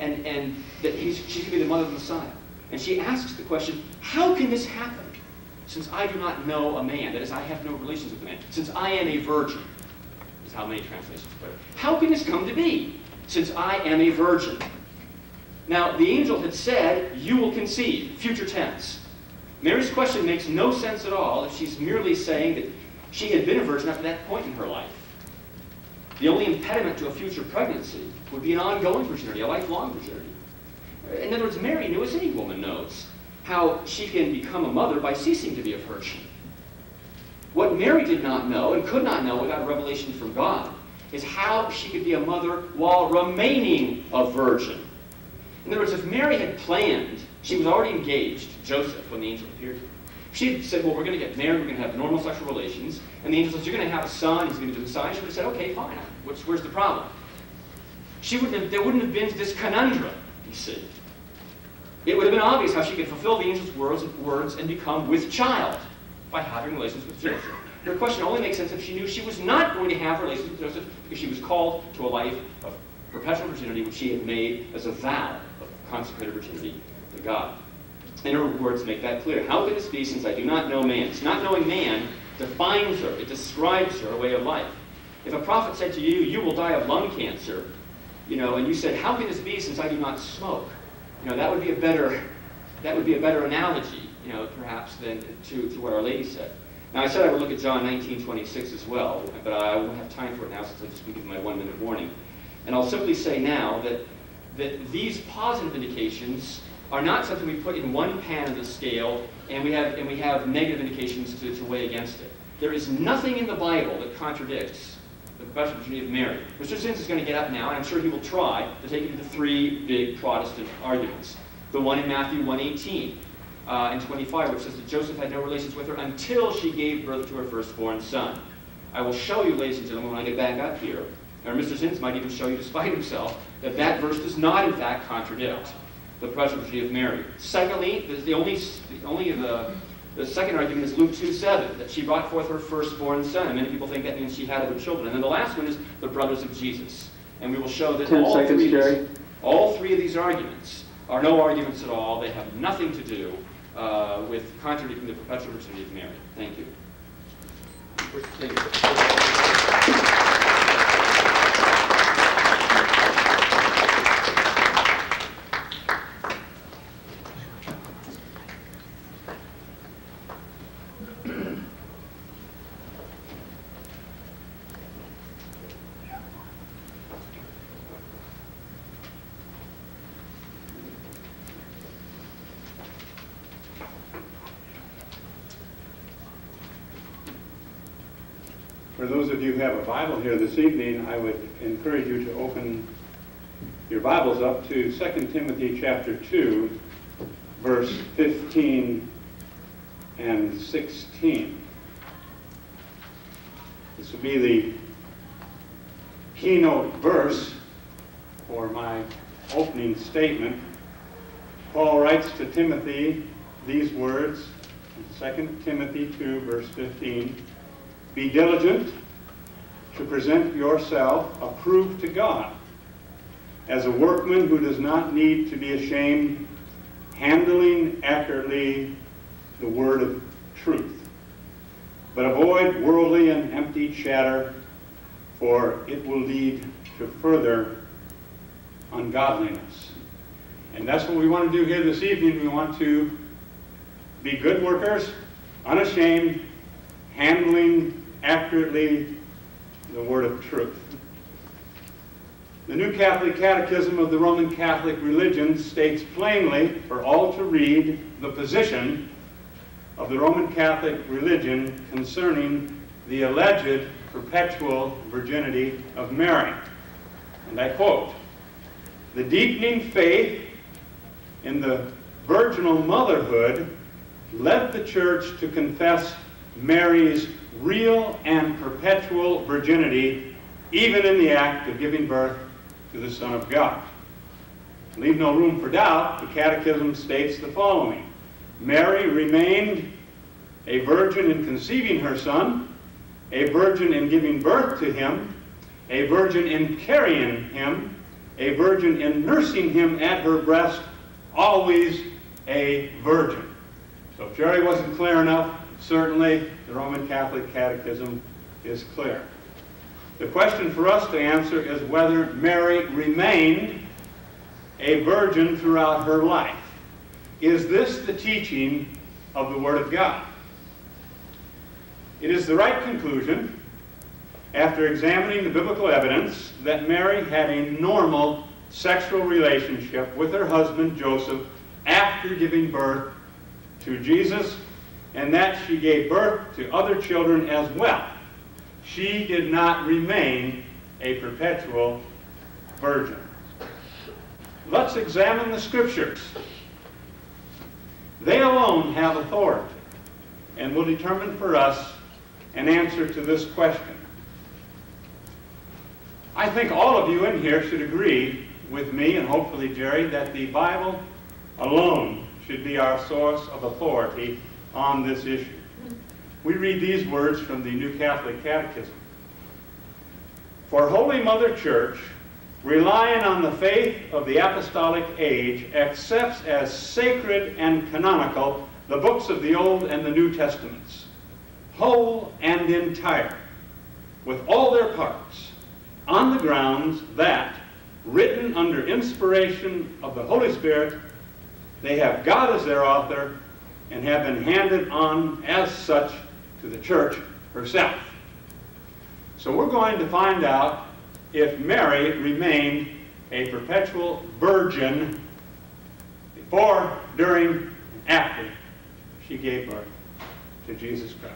women." And that she's going to be the mother of the Messiah. And she asks the question, how can this happen? Since I do not know a man, that is, I have no relations with a man, since I am a virgin, is how many translations put it. How can this come to be, since I am a virgin? Now, the angel had said, you will conceive, future tense. Mary's question makes no sense at all if she's merely saying that she had been a virgin up to that point in her life. The only impediment to a future pregnancy would be an ongoing virginity, a lifelong virginity. In other words, Mary knew, as any woman knows, how she can become a mother by ceasing to be a virgin. What Mary did not know, and could not know without revelation from God, is how she could be a mother while remaining a virgin. In other words, if Mary had planned, she was already engaged to Joseph when the angel appeared to her. She had said, well, we're going to get married, we're going to have normal sexual relations. And the angel says, you're going to have a son, he's going to be the Messiah. She would have said, okay, fine, where's the problem? There wouldn't have been this conundrum, you see. It would have been obvious how she could fulfill the angel's words and become with child by having relations with Joseph. Her question only makes sense if she knew she was not going to have relations with Joseph because she was called to a life of perpetual virginity, which she had made as a vow of consecrated virginity to God. And her words make that clear. How could this be since I do not know man? It's not knowing man defines her. It describes her, a way of life. If a prophet said to you, you will die of lung cancer, you know, and you said, how can this be since I do not smoke? You know, that would be a better analogy, you know, perhaps than to what Our Lady said. Now, I said I would look at John 19:26 as well, but I won't have time for it now since I've just been given my 1-minute warning. And I'll simply say now that these positive indications are not something we put in one pan of the scale and we have negative indications to weigh against it. There is nothing in the Bible that contradicts the professional virginity of Mary. Mr. Zins is going to get up now, and I'm sure he will try to take you to the three big Protestant arguments. The one in Matthew 1:18 and 25, which says that Joseph had no relations with her until she gave birth to her firstborn son. I will show you, ladies and gentlemen, when I get back up here, or Mr. Zins might even show you, despite himself, that that verse does not, in fact, contradict the professional virginity of Mary. Secondly, the second argument is Luke 2:7, that she brought forth her firstborn son. And many people think that means she had other children. And then the last one is the brothers of Jesus. And we will show that all three of these arguments are no arguments at all. They have nothing to do with contradicting the perpetual virginity of Mary. Thank you. Thank you. If you have a Bible here this evening, I would encourage you to open your Bibles up to 2 Timothy chapter 2, verse 15 and 16. This will be the keynote verse for my opening statement. Paul writes to Timothy these words in 2 Timothy 2, verse 15, "Be diligent to present yourself approved to God, as a workman who does not need to be ashamed, handling accurately the word of truth. But avoid worldly and empty chatter, for it will lead to further ungodliness." And that's what we want to do here this evening. We want to be good workers, unashamed, handling accurately the word of truth. The New Catholic Catechism of the Roman Catholic Religion states plainly for all to read the position of the Roman Catholic religion concerning the alleged perpetual virginity of Mary. And I quote, "The deepening faith in the virginal motherhood led the Church to confess Mary's real and perpetual virginity, even in the act of giving birth to the Son of God. To leave no room for doubt, the Catechism states the following. Mary remained a virgin in conceiving her Son, a virgin in giving birth to him, a virgin in carrying him, a virgin in nursing him at her breast, always a virgin. So if Gerry wasn't clear enough, certainly the Roman Catholic Catechism is clear. The question for us to answer is whether Mary remained a virgin throughout her life. Is this the teaching of the Word of God? It is the right conclusion, after examining the biblical evidence, that Mary had a normal sexual relationship with her husband Joseph after giving birth to Jesus, and that she gave birth to other children as well. She did not remain a perpetual virgin. Let's examine the Scriptures. They alone have authority and will determine for us an answer to this question. I think all of you in here should agree with me, and hopefully Gerry, that the Bible alone should be our source of authority on this issue. We read these words from the New Catholic Catechism. For Holy Mother Church, relying on the faith of the apostolic age, accepts as sacred and canonical the books of the Old and the New Testaments, whole and entire, with all their parts, on the grounds that, written under inspiration of the Holy Spirit, they have God as their author and have been handed on as such to the Church herself. So we're going to find out if Mary remained a perpetual virgin before, during, and after she gave birth to Jesus Christ.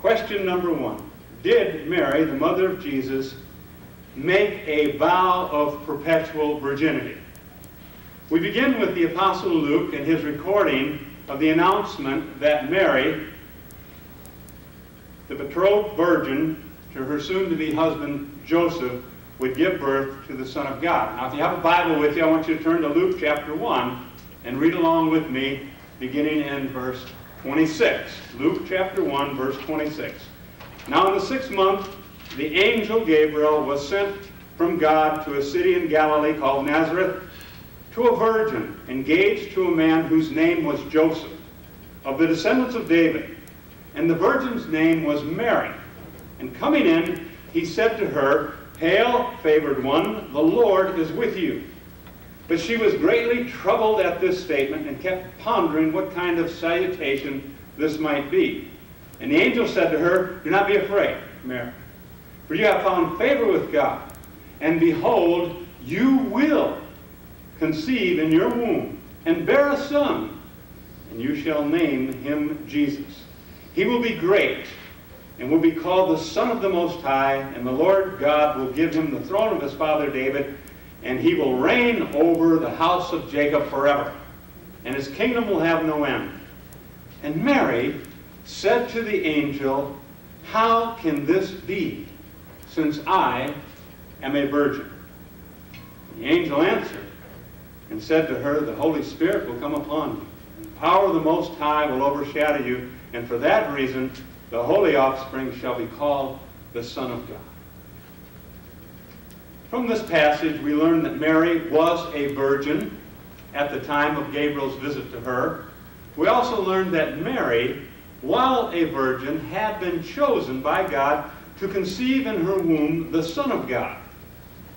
Question number one. Did Mary, the mother of Jesus, make a vow of perpetual virginity? We begin with the Apostle Luke and his recording of the announcement that Mary, the betrothed virgin to her soon-to-be husband Joseph, would give birth to the Son of God. Now, if you have a Bible with you, I want you to turn to Luke chapter 1 and read along with me, beginning in verse 26. Luke chapter 1, verse 26. Now, in the 6th month, the angel Gabriel was sent from God to a city in Galilee called Nazareth, to a virgin engaged to a man whose name was Joseph, of the descendants of David. And the virgin's name was Mary. And coming in, he said to her, Hail, favored one, the Lord is with you. But she was greatly troubled at this statement and kept pondering what kind of salutation this might be. And the angel said to her, Do not be afraid, Mary, for you have found favor with God. And behold, you will conceive in your womb and bear a son, and you shall name him Jesus. He will be great, and will be called the Son of the Most High, and the Lord God will give him the throne of his father David, and he will reign over the house of Jacob forever, and his kingdom will have no end. And Mary said to the angel, How can this be, since I am a virgin? The angel answered and said to her, The Holy Spirit will come upon you, and the power of the Most High will overshadow you, and for that reason the holy offspring shall be called the Son of God. From this passage, we learn that Mary was a virgin at the time of Gabriel's visit to her. We also learn that Mary, while a virgin, had been chosen by God to conceive in her womb the Son of God.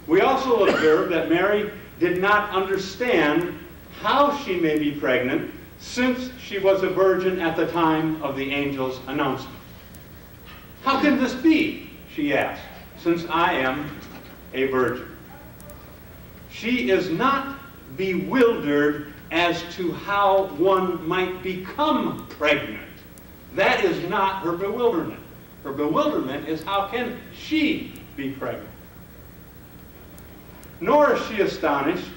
We also observe that Mary did not understand how she may be pregnant, since she was a virgin at the time of the angel's announcement. How can this be, she asked, since I am a virgin? She is not bewildered as to how one might become pregnant. That is not her bewilderment. Her bewilderment is how can she be pregnant? Nor is she astonished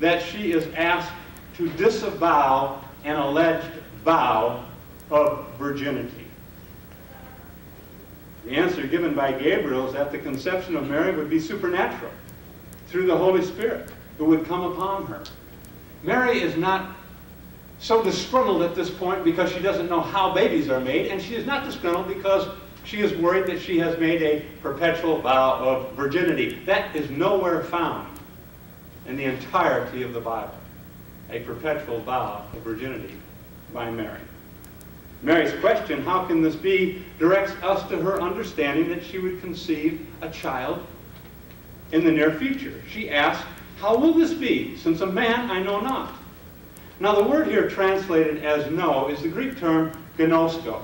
that she is asked to disavow an alleged vow of virginity. The answer given by Gabriel is that the conception of Mary would be supernatural through the Holy Spirit who would come upon her. Mary is not so disgruntled at this point because she doesn't know how babies are made, and she is not disgruntled because she is worried that she has made a perpetual vow of virginity. That is nowhere found in the entirety of the Bible, a perpetual vow of virginity by Mary. Mary's question, how can this be, directs us to her understanding that she would conceive a child in the near future. She asks, how will this be, since a man I know not? Now the word here translated as know is the Greek term gnosko,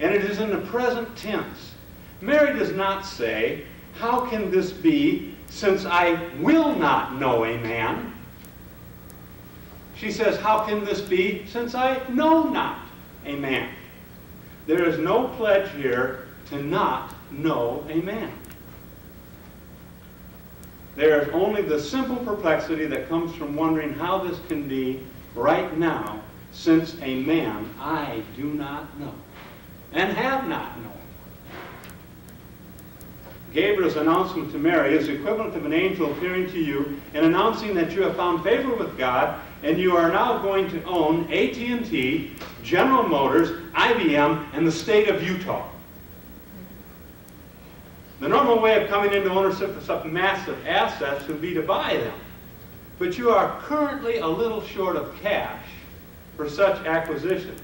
and it is in the present tense. Mary does not say, how can this be, since I will not know a man? She says, how can this be, since I know not a man? There is no pledge here to not know a man. There is only the simple perplexity that comes from wondering how this can be right now, since a man I do not know and have not known. Gabriel's announcement to Mary is equivalent of an angel appearing to you and announcing that you have found favor with God and you are now going to own AT&T, General Motors, IBM, and the state of Utah. The normal way of coming into ownership of such massive assets would be to buy them, but you are currently a little short of cash for such acquisitions.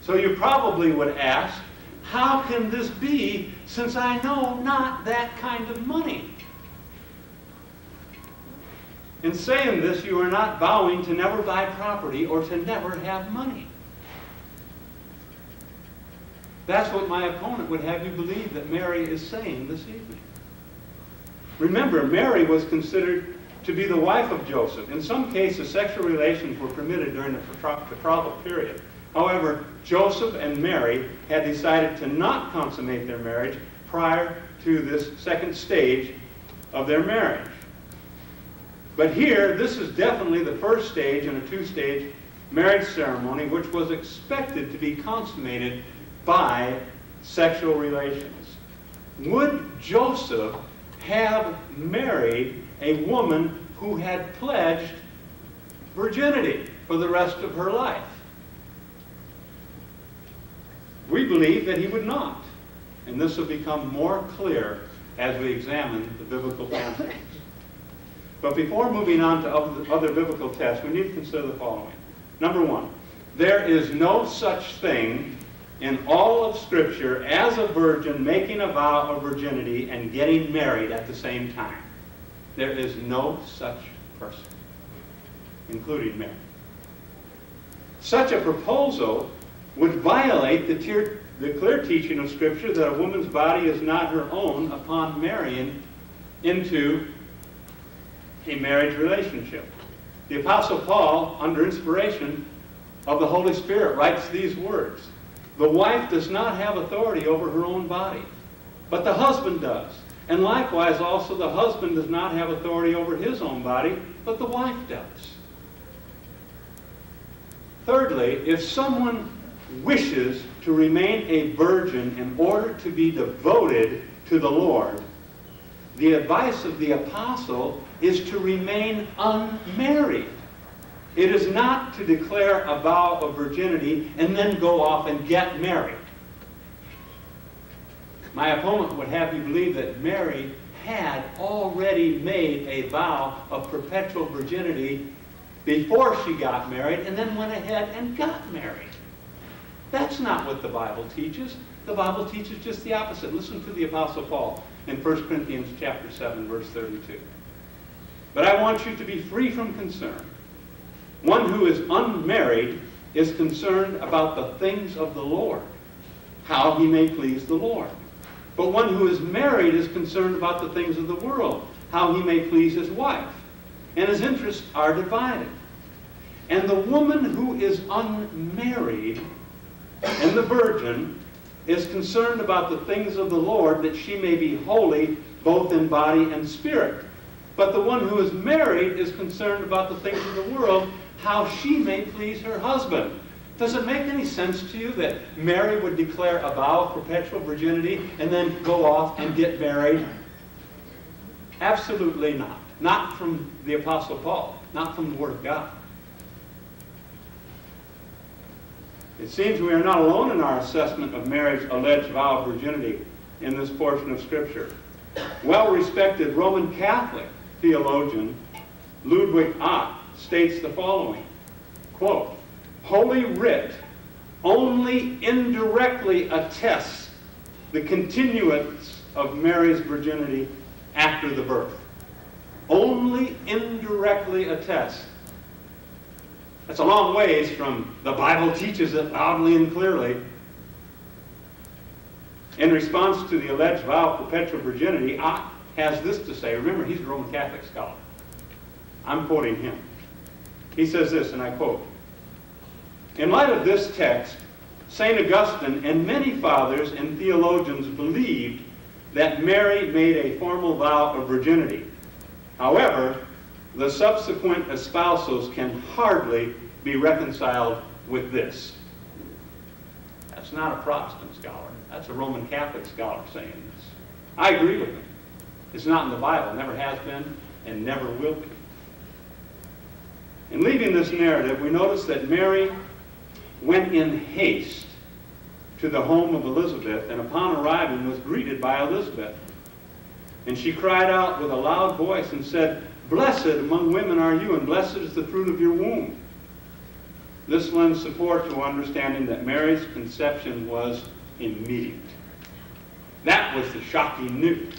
So you probably would ask, how can this be, since I know not that kind of money? In saying this, you are not vowing to never buy property or to never have money. That's what my opponent would have you believe that Mary is saying this evening. Remember, Mary was considered to be the wife of Joseph. In some cases, sexual relations were permitted during the betrothal period. However, Joseph and Mary had decided to not consummate their marriage prior to this second stage of their marriage. But here, this is definitely the first stage in a two-stage marriage ceremony, which was expected to be consummated by sexual relations. Would Joseph have married a woman who had pledged virginity for the rest of her life? We believe that he would not, and this will become more clear as we examine the biblical passages. But before moving on to other biblical tests, we need to consider the following. Number one, there is no such thing in all of Scripture as a virgin making a vow of virginity and getting married at the same time. There is no such person, including Mary. Such a proposal would violate the clear teaching of Scripture that a woman's body is not her own upon marrying into a marriage relationship. The Apostle Paul, under inspiration of the Holy Spirit, writes these words. The wife does not have authority over her own body, but the husband does. And likewise, also the husband does not have authority over his own body, but the wife does. Thirdly, if someone wishes to remain a virgin in order to be devoted to the Lord, the advice of the apostle is to remain unmarried. It is not to declare a vow of virginity and then go off and get married. My opponent would have you believe that Mary had already made a vow of perpetual virginity before she got married and then went ahead and got married. That's not what the Bible teaches. The Bible teaches just the opposite. Listen to the Apostle Paul in 1 Corinthians chapter 7, verse 32. But I want you to be free from concern. One who is unmarried is concerned about the things of the Lord, how he may please the Lord. But one who is married is concerned about the things of the world, how he may please his wife. And his interests are divided. And the woman who is unmarried and the virgin is concerned about the things of the Lord, that she may be holy both in body and spirit. But the one who is married is concerned about the things of the world, how she may please her husband. Does it make any sense to you that Mary would declare a vow of perpetual virginity and then go off and get married? Absolutely not. Not from the Apostle Paul, not from the Word of God. It seems we are not alone in our assessment of marriage's alleged vow of virginity in this portion of Scripture. Well-respected Roman Catholic theologian Ludwig Ott states the following, quote, "Holy Writ only indirectly attests the continuance of Mary's virginity after the birth." Only indirectly attests. That's a long ways from the Bible teaches it loudly and clearly. In response to the alleged vow of perpetual virginity, Ott has this to say. Remember, he's a Roman Catholic scholar. I'm quoting him. He says this, and I quote, "In light of this text, St. Augustine and many fathers and theologians believed that Mary made a formal vow of virginity. However, the subsequent espousals can hardly be reconciled with this." That's not a Protestant scholar. That's a Roman Catholic scholar saying this. I agree with him. It's not in the Bible. Never has been and never will be. In leaving this narrative, we notice that Mary went in haste to the home of Elizabeth, and upon arriving was greeted by Elizabeth. And she cried out with a loud voice and said, "Blessed among women are you, and blessed is the fruit of your womb." This lends support to understanding that Mary's conception was immediate. That was the shocking news.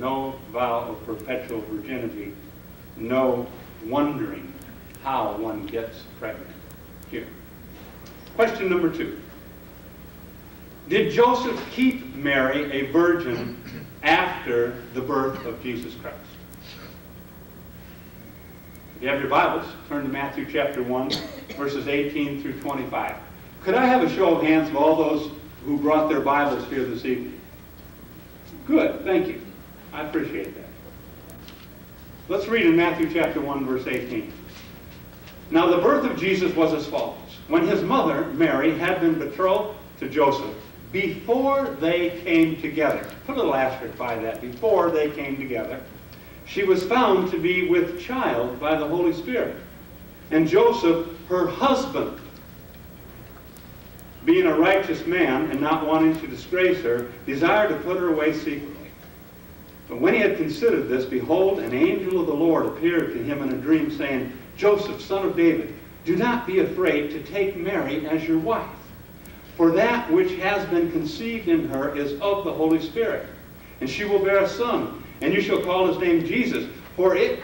No vow of perpetual virginity, no wondering how one gets pregnant here. Question number two. Did Joseph keep Mary a virgin after the birth of Jesus Christ? If you have your Bibles, turn to Matthew chapter 1, verses 18 through 25. Could I have a show of hands of all those who brought their Bibles here this evening? Good, thank you. I appreciate that. Let's read in Matthew chapter 1, verse 18. "Now the birth of Jesus was as follows. When his mother, Mary, had been betrothed to Joseph, before they came together," put a little asterisk by that, "before they came together, she was found to be with child by the Holy Spirit. And Joseph, her husband, being a righteous man and not wanting to disgrace her, desired to put her away secretly. But when he had considered this, behold, an angel of the Lord appeared to him in a dream, saying, 'Joseph, son of David, do not be afraid to take Mary as your wife, for that which has been conceived in her is of the Holy Spirit. And she will bear a son, and you shall call his name Jesus, for it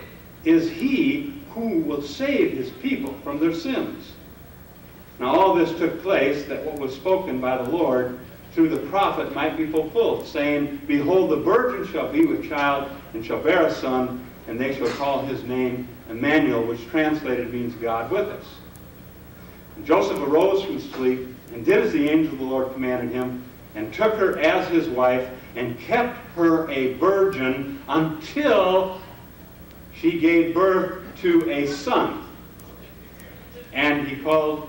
is he who will save his people from their sins.' Now all this took place, that what was spoken by the Lord through the prophet might be fulfilled, saying, 'Behold, the virgin shall be with child, and shall bear a son, and they shall call his name Emmanuel,' which translated means God with us. And Joseph arose from sleep, and did as the angel of the Lord commanded him, and took her as his wife, and kept her a virgin until she gave birth to a son. And he called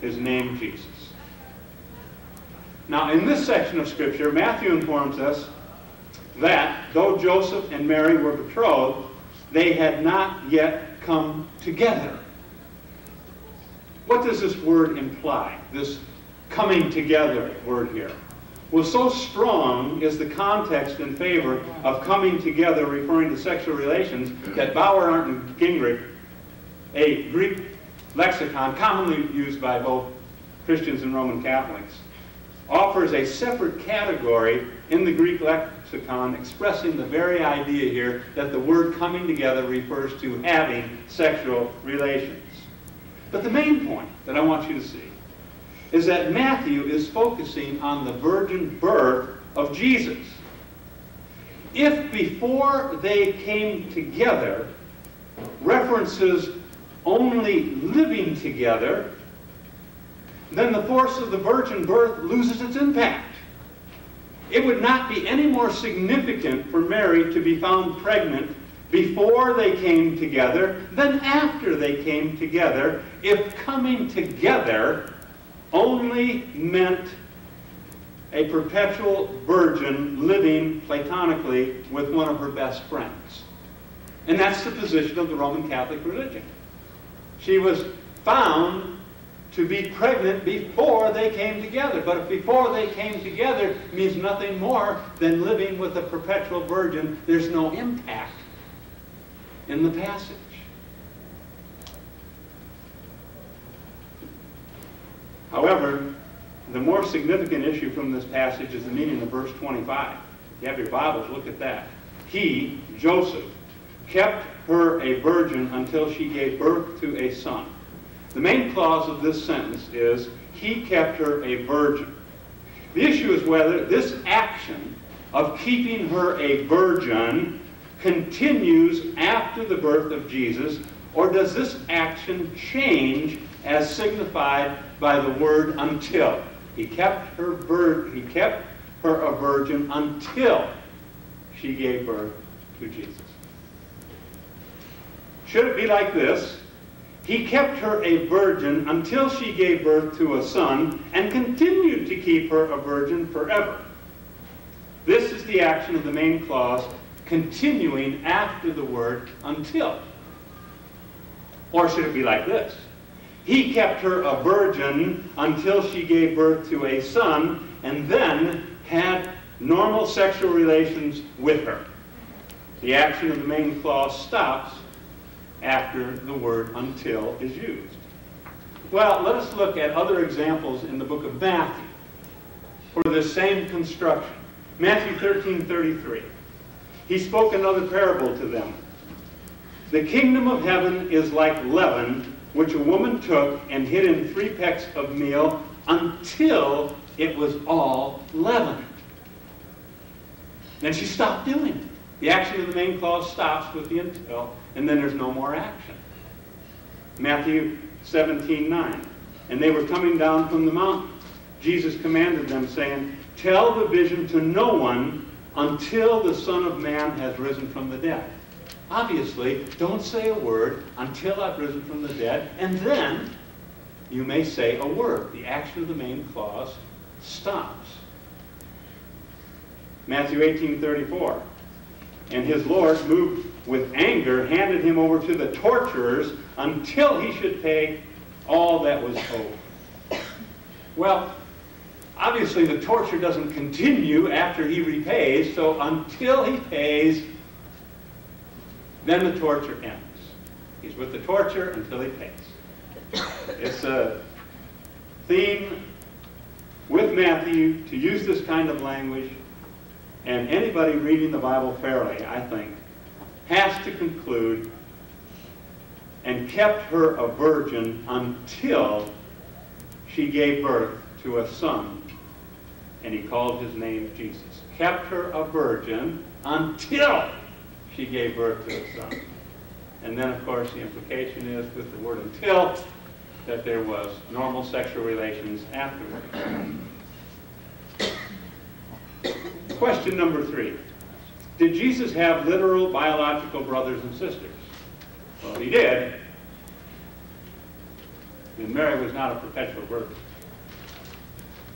his name Jesus." Now, in this section of Scripture, Matthew informs us that, though Joseph and Mary were betrothed, they had not yet come together. What does this word imply, this coming together word here? Well, so strong is the context in favor of coming together referring to sexual relations that Bauer, Arndt, and Gingrich, a Greek lexicon commonly used by both Christians and Roman Catholics, offers a separate category in the Greek lexicon expressing the very idea here that the word coming together refers to having sexual relations. But the main point that I want you to see is that Matthew is focusing on the virgin birth of Jesus. If before they came together references only living together, then the force of the virgin birth loses its impact. It would not be any more significant for Mary to be found pregnant before they came together than after they came together, if coming together only meant a perpetual virgin living platonically with one of her best friends. And that's the position of the Roman Catholic religion. She was found to be pregnant before they came together. But if before they came together means nothing more than living with a perpetual virgin, there's no impact in the passage. However, the more significant issue from this passage is the meaning of verse 25. If you have your Bibles, look at that. He, Joseph, kept her a virgin until she gave birth to a son. The main clause of this sentence is, he kept her a virgin. The issue is whether this action of keeping her a virgin continues after the birth of Jesus, or does this action change as signified by the word until? He kept her a virgin until she gave birth to Jesus. Should it be like this? He kept her a virgin until she gave birth to a son and continued to keep her a virgin forever. This is the action of the main clause, continuing after the word until. Or should it be like this? He kept her a virgin until she gave birth to a son and then had normal sexual relations with her. The action of the main clause stops after the word until is used. Well, let us look at other examples in the book of Matthew for this same construction. Matthew 13:33. He spoke another parable to them. The kingdom of heaven is like leaven, which a woman took and hid in 3 pecks of meal until it was all leavened. Then she stopped doing it. The action of the main clause stops with the until, and then there's no more action. Matthew 17:9. And they were coming down from the mountain. Jesus commanded them, saying, tell the vision to no one until the Son of Man has risen from the dead. Obviously, don't say a word until I've risen from the dead, and then you may say a word. The action of the main clause stops. Matthew 18:34. And his Lord, moved with anger, handed him over to the torturers until he should pay all that was owed. Well, obviously the torture doesn't continue after he repays, so until he pays, then the torture ends. He's with the torture until he pays. It's a theme with Matthew to use this kind of language. And anybody reading the Bible fairly, I think, has to conclude, and kept her a virgin until she gave birth to a son, and he called his name Jesus. Kept her a virgin until she gave birth to a son. And then, of course, the implication is, with the word until, that there was normal sexual relations afterwards. Question number 3. Did Jesus have literal biological brothers and sisters? Well, he did. And Mary was not a perpetual virgin.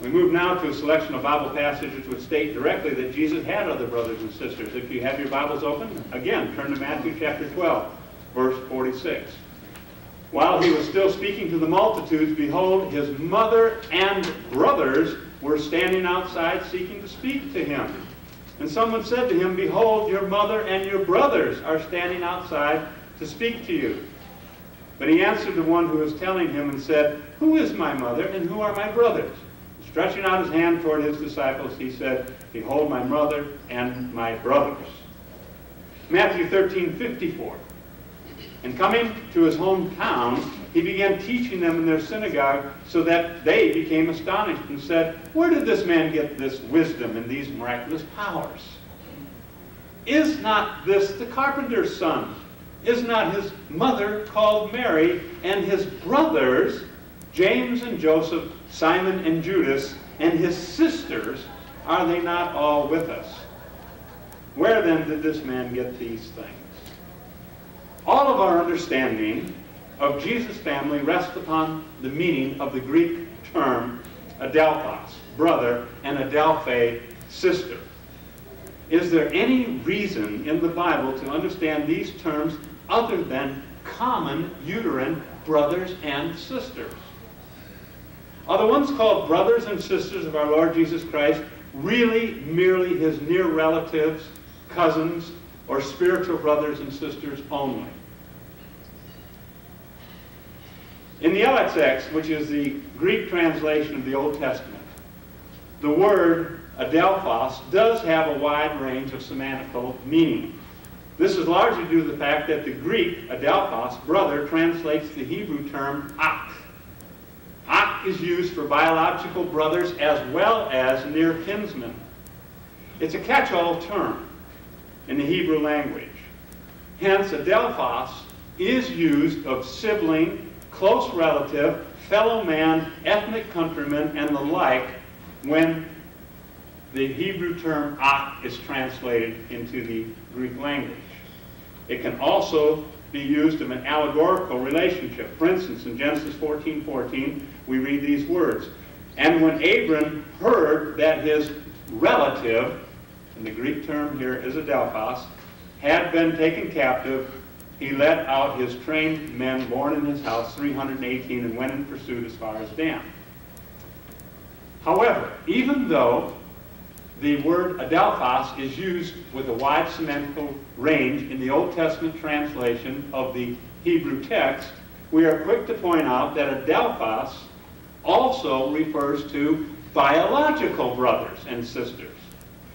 We move now to a selection of Bible passages which state directly that Jesus had other brothers and sisters. If you have your Bibles open, again, turn to Matthew chapter 12, verse 46. While he was still speaking to the multitudes, behold, his mother and brothers were standing outside seeking to speak to him. And someone said to him, behold, your mother and your brothers are standing outside to speak to you. But he answered the one who was telling him and said, who is my mother and who are my brothers? And stretching out his hand toward his disciples, he said, behold, my mother and my brothers. Matthew 13:54. And coming to his hometown, he began teaching them in their synagogue, so that they became astonished and said, where did this man get this wisdom and these miraculous powers? Is not this the carpenter's son? Is not his mother called Mary, and his brothers, James and Joseph, Simon and Judas, and his sisters, are they not all with us? Where then did this man get these things? All of our understanding of Jesus' family rests upon the meaning of the Greek term adelphos, brother, and adelphe, sister. Is there any reason in the Bible to understand these terms other than common uterine brothers and sisters? Are the ones called brothers and sisters of our Lord Jesus Christ really merely his near relatives, cousins, or spiritual brothers and sisters only? In the LXX, which is the Greek translation of the Old Testament, the word adelphos does have a wide range of semantical meaning. This is largely due to the fact that the Greek adelphos, brother, translates the Hebrew term ach. Ach is used for biological brothers as well as near kinsmen. It's a catch-all term in the Hebrew language. Hence, adelphos is used of sibling, close relative, fellow man, ethnic countryman, and the like when the Hebrew term ach is translated into the Greek language. It can also be used in an allegorical relationship. For instance, in Genesis 14:14, we read these words, "And when Abram heard that his relative," and the Greek term here is adelphos, "had been taken captive, he let out his trained men born in his house, 318, and went in pursuit as far as Dan." However, even though the word adelphos is used with a wide semantical range in the Old Testament translation of the Hebrew text, we are quick to point out that adelphos also refers to biological brothers and sisters.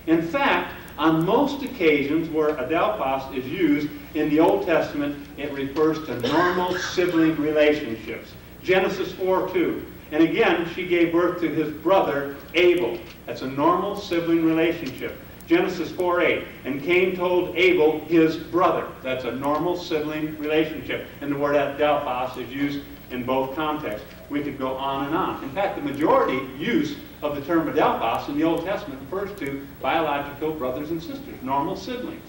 In fact, on most occasions where adelphos is used in the Old Testament, it refers to normal sibling relationships. Genesis 4:2. And again, she gave birth to his brother Abel. That's a normal sibling relationship. Genesis 4:8. And Cain told Abel his brother. That's a normal sibling relationship. And the word adelphos is used in both contexts. We could go on and on. In fact, the majority use of the term adelphos in the Old Testament refers to biological brothers and sisters, normal siblings,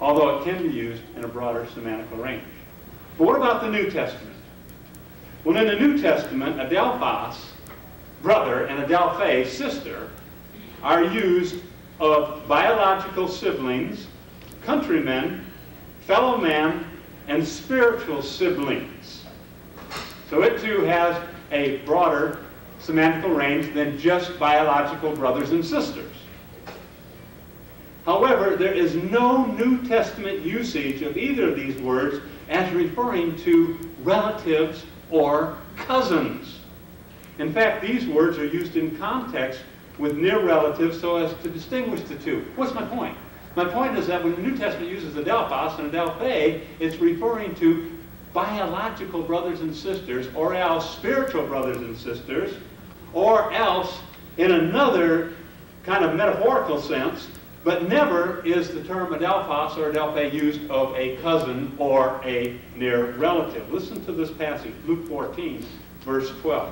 although it can be used in a broader semantical range. But what about the New Testament? Well, in the New Testament, adelphos, brother, and adelphe, sister, are used of biological siblings, countrymen, fellow man, and spiritual siblings. So it too has a broader semantical range than just biological brothers and sisters. However, there is no New Testament usage of either of these words as referring to relatives or cousins. In fact, these words are used in context with near relatives so as to distinguish the two. What's my point? My point is that when the New Testament uses adelphos and adelphe, it's referring to biological brothers and sisters, or else spiritual brothers and sisters, or else in another kind of metaphorical sense, but never is the term adelphos or adelphe used of a cousin or a near relative. Listen to this passage, Luke 14, verse 12.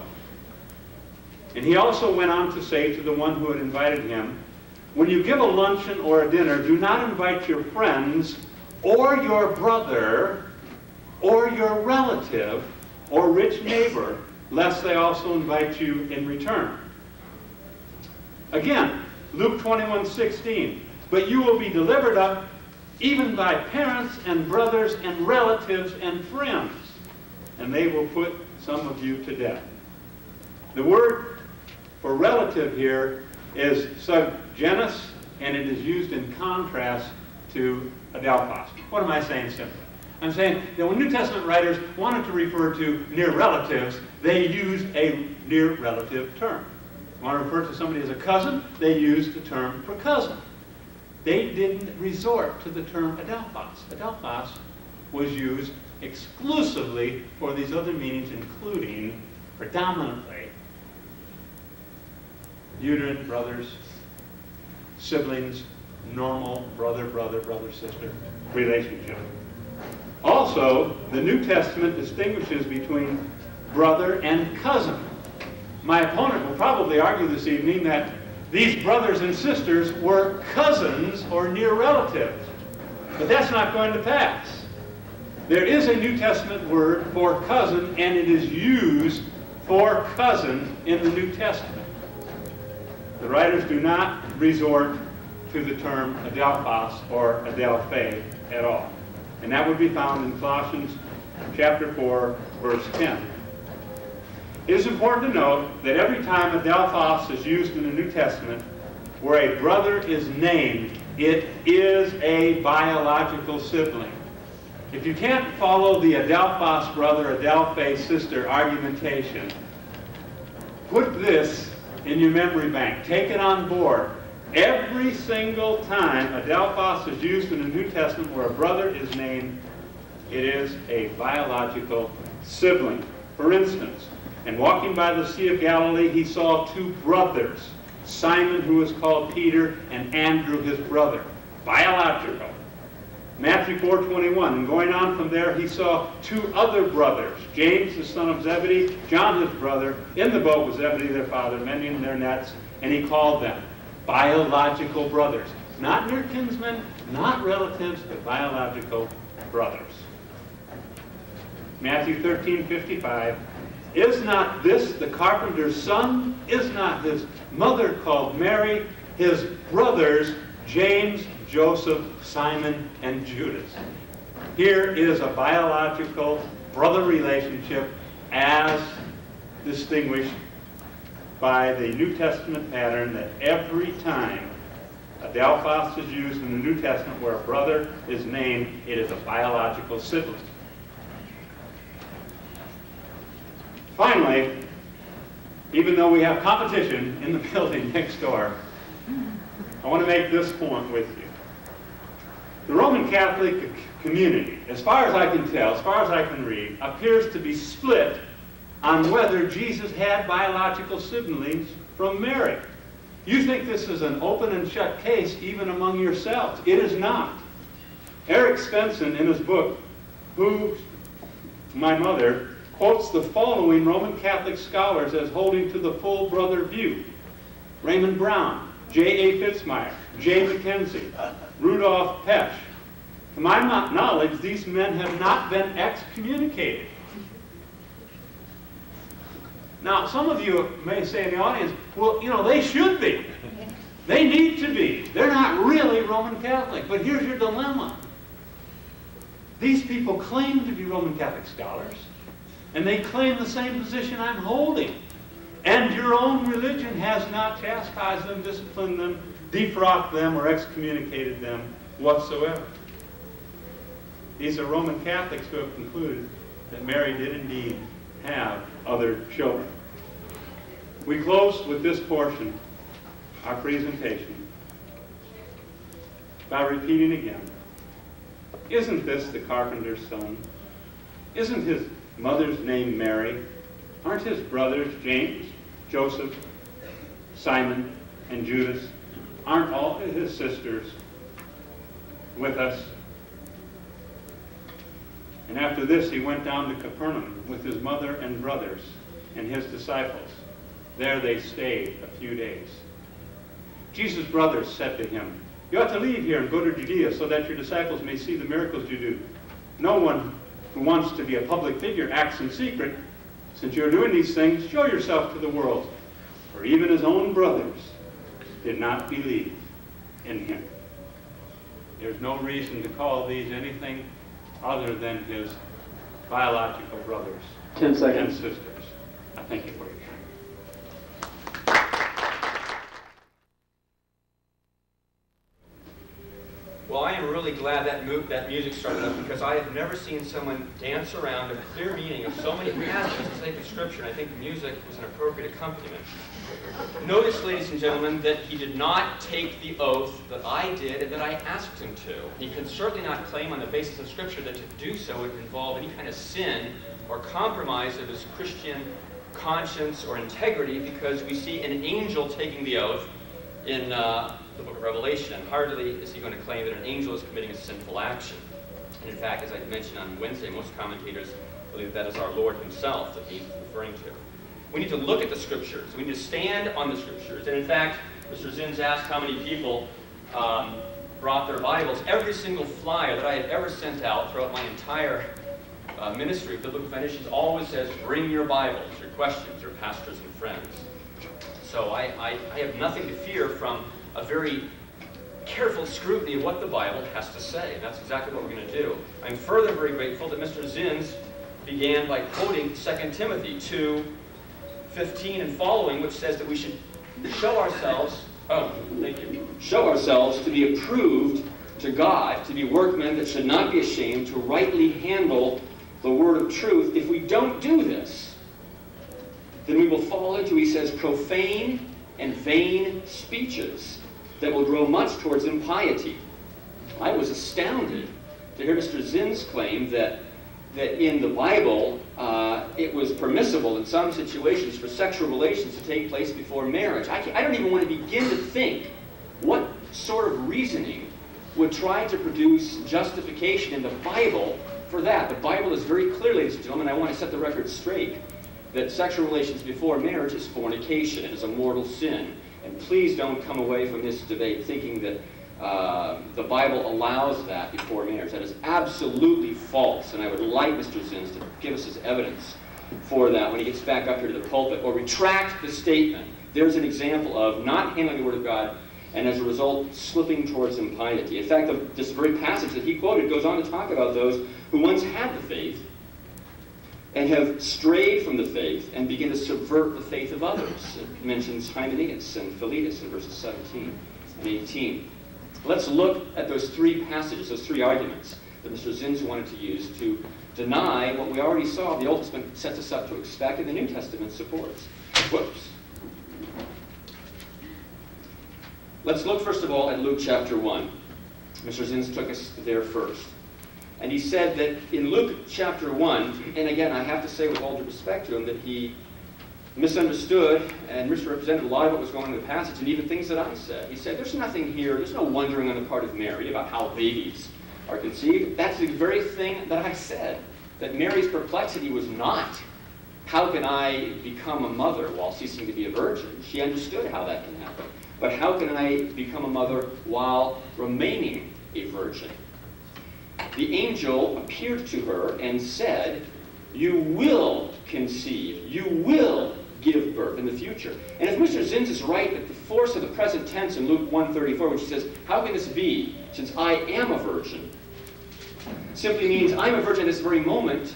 And he also went on to say to the one who had invited him, "When you give a luncheon or a dinner, do not invite your friends or your brother or your relative or rich neighbor, lest they also invite you in return." Again, Luke 21:16, "But you will be delivered up even by parents and brothers and relatives and friends, and they will put some of you to death." The word for relative here is subgenus, and it is used in contrast to adelphos. What am I saying simply? I'm saying that when New Testament writers wanted to refer to near relatives, they used a near relative term. Want to refer to somebody as a cousin, they used the term for cousin. They didn't resort to the term adelphos. Adelphos was used exclusively for these other meanings, including predominantly uterine brothers, siblings, normal brother-brother-brother-sister relationship. Also, the New Testament distinguishes between brother and cousin. My opponent will probably argue this evening that these brothers and sisters were cousins or near relatives, but that's not going to pass. There is a New Testament word for cousin, and it is used for cousin in the New Testament. The writers do not resort to the term adelphos or adelphe at all. And that would be found in Colossians chapter 4, verse 10. It is important to note that every time adelphos is used in the New Testament, where a brother is named, it is a biological sibling. If you can't follow the adelphos brother, adelphe sister argumentation, put this in your memory bank. Take it on board. Every single time adelphos is used in the New Testament where a brother is named, it is a biological sibling. For instance, in walking by the Sea of Galilee, he saw two brothers, Simon, who was called Peter, and Andrew, his brother. Biological. Matthew 4:21, and going on from there, he saw two other brothers, James, the son of Zebedee, John, his brother, in the boat with Zebedee, their father, mending their nets, and he called them biological brothers. Not near kinsmen, not relatives, but biological brothers. Matthew 13:55, is not this the carpenter's son? Is not his mother called Mary? His brothers, James, Joseph, Simon, and Judas. Here is a biological brother relationship as distinguished by the New Testament pattern that every time adelphos is used in the New Testament where a brother is named, it is a biological sibling. Finally, even though we have competition in the building next door, I want to make this point with you. The Roman Catholic community, as far as I can tell, as far as I can read, appears to be split on whether Jesus had biological siblings from Mary. You think this is an open and shut case even among yourselves. It is not. Eric Spenson, in his book, Who My Mother, quotes the following Roman Catholic scholars as holding to the full brother view. Raymond Brown, J.A. Fitzmyer, J. McKenzie, Rudolf Pesch. To my knowledge, these men have not been excommunicated. Now, some of you may say in the audience, well, you know, they should be. They need to be. They're not really Roman Catholic. But here's your dilemma. These people claim to be Roman Catholic scholars, and they claim the same position I'm holding. And your own religion has not chastised them, disciplined them, defrocked them, or excommunicated them whatsoever. These are Roman Catholics who have concluded that Mary did indeed have other children. We close with this portion, our presentation, by repeating again, isn't this the carpenter's son? Isn't his mother's name Mary? Aren't his brothers James, Joseph, Simon, and Judas? Aren't all his sisters with us? And after this, he went down to Capernaum with his mother and brothers and his disciples. There they stayed a few days. Jesus' brothers said to him, you ought to leave here and go to Judea so that your disciples may see the miracles you do. No one who wants to be a public figure acts in secret. Since you are doing these things, show yourself to the world. For even his own brothers did not believe in him. There's no reason to call these anything other than his biological brothers and sisters. I thank you for your time. Well, I am really glad that music started up, because I have never seen someone dance around a clear meaning of so many passages in sacred scripture, and I think music was an appropriate accompaniment. Notice, ladies and gentlemen, that he did not take the oath that I did and that I asked him to. He can certainly not claim on the basis of scripture that to do so would involve any kind of sin or compromise of his Christian conscience or integrity, because we see an angel taking the oath in the book of Revelation, and hardly is he going to claim that an angel is committing a sinful action. And in fact, as I mentioned on Wednesday, most commentators believe that is our Lord himself that he's referring to. We need to look at the scriptures. We need to stand on the scriptures. And in fact, Mr. Zins asked how many people brought their Bibles. Every single flyer that I had ever sent out throughout my entire ministry of Biblical Foundations always says, bring your Bibles, your questions, your pastors and friends. So I have nothing to fear from a very careful scrutiny of what the Bible has to say. And that's exactly what we're going to do. I'm further very grateful that Mr. Zins began by quoting 2 Timothy 2:15 and following, which says that we should show ourselves, show ourselves to be approved to God, to be workmen that should not be ashamed, to rightly handle the word of truth. If we don't do this, then we will fall into, he says, profane and vain speeches that will grow much towards impiety. I was astounded to hear Mr. Zinn's claim that in the Bible, it was permissible in some situations for sexual relations to take place before marriage. I don't even want to begin to think what sort of reasoning would try to produce justification in the Bible for that. The Bible is very clearly, ladies and gentlemen, I want to set the record straight, that sexual relations before marriage is fornication. It is a mortal sin. And please don't come away from this debate thinking that the Bible allows that before marriage. That is absolutely false, and I would like Mr. Zins to give us his evidence for that when he gets back up here to the pulpit, or retract the statement. There's an example of not handling the Word of God, and as a result, slipping towards impiety. In fact, this very passage that he quoted goes on to talk about those who once had the faith and have strayed from the faith and begin to subvert the faith of others. It mentions Hymenaeus and Philetus in verses 17 and 18. Let's look at those three passages, those three arguments that Mr. Zins wanted to use to deny what we already saw the Old Testament sets us up to expect and the New Testament supports. Whoops. Let's look first of all at Luke chapter 1. Mr. Zins took us there first. And he said that in Luke chapter 1, and again I have to say with all due respect to him that he misunderstood and misrepresented a lot of what was going on in the passage, and even things that I said. He said, there's nothing here, there's no wondering on the part of Mary about how babies are conceived. That's the very thing that I said, that Mary's perplexity was not, how can I become a mother while ceasing to be a virgin? She understood how that can happen. But how can I become a mother while remaining a virgin? The angel appeared to her and said, you will conceive, you will give birth in the future. And if Mr. Zins is right that the force of the present tense in Luke 1:34, which says, how can this be since I am a virgin, simply means I'm a virgin at this very moment,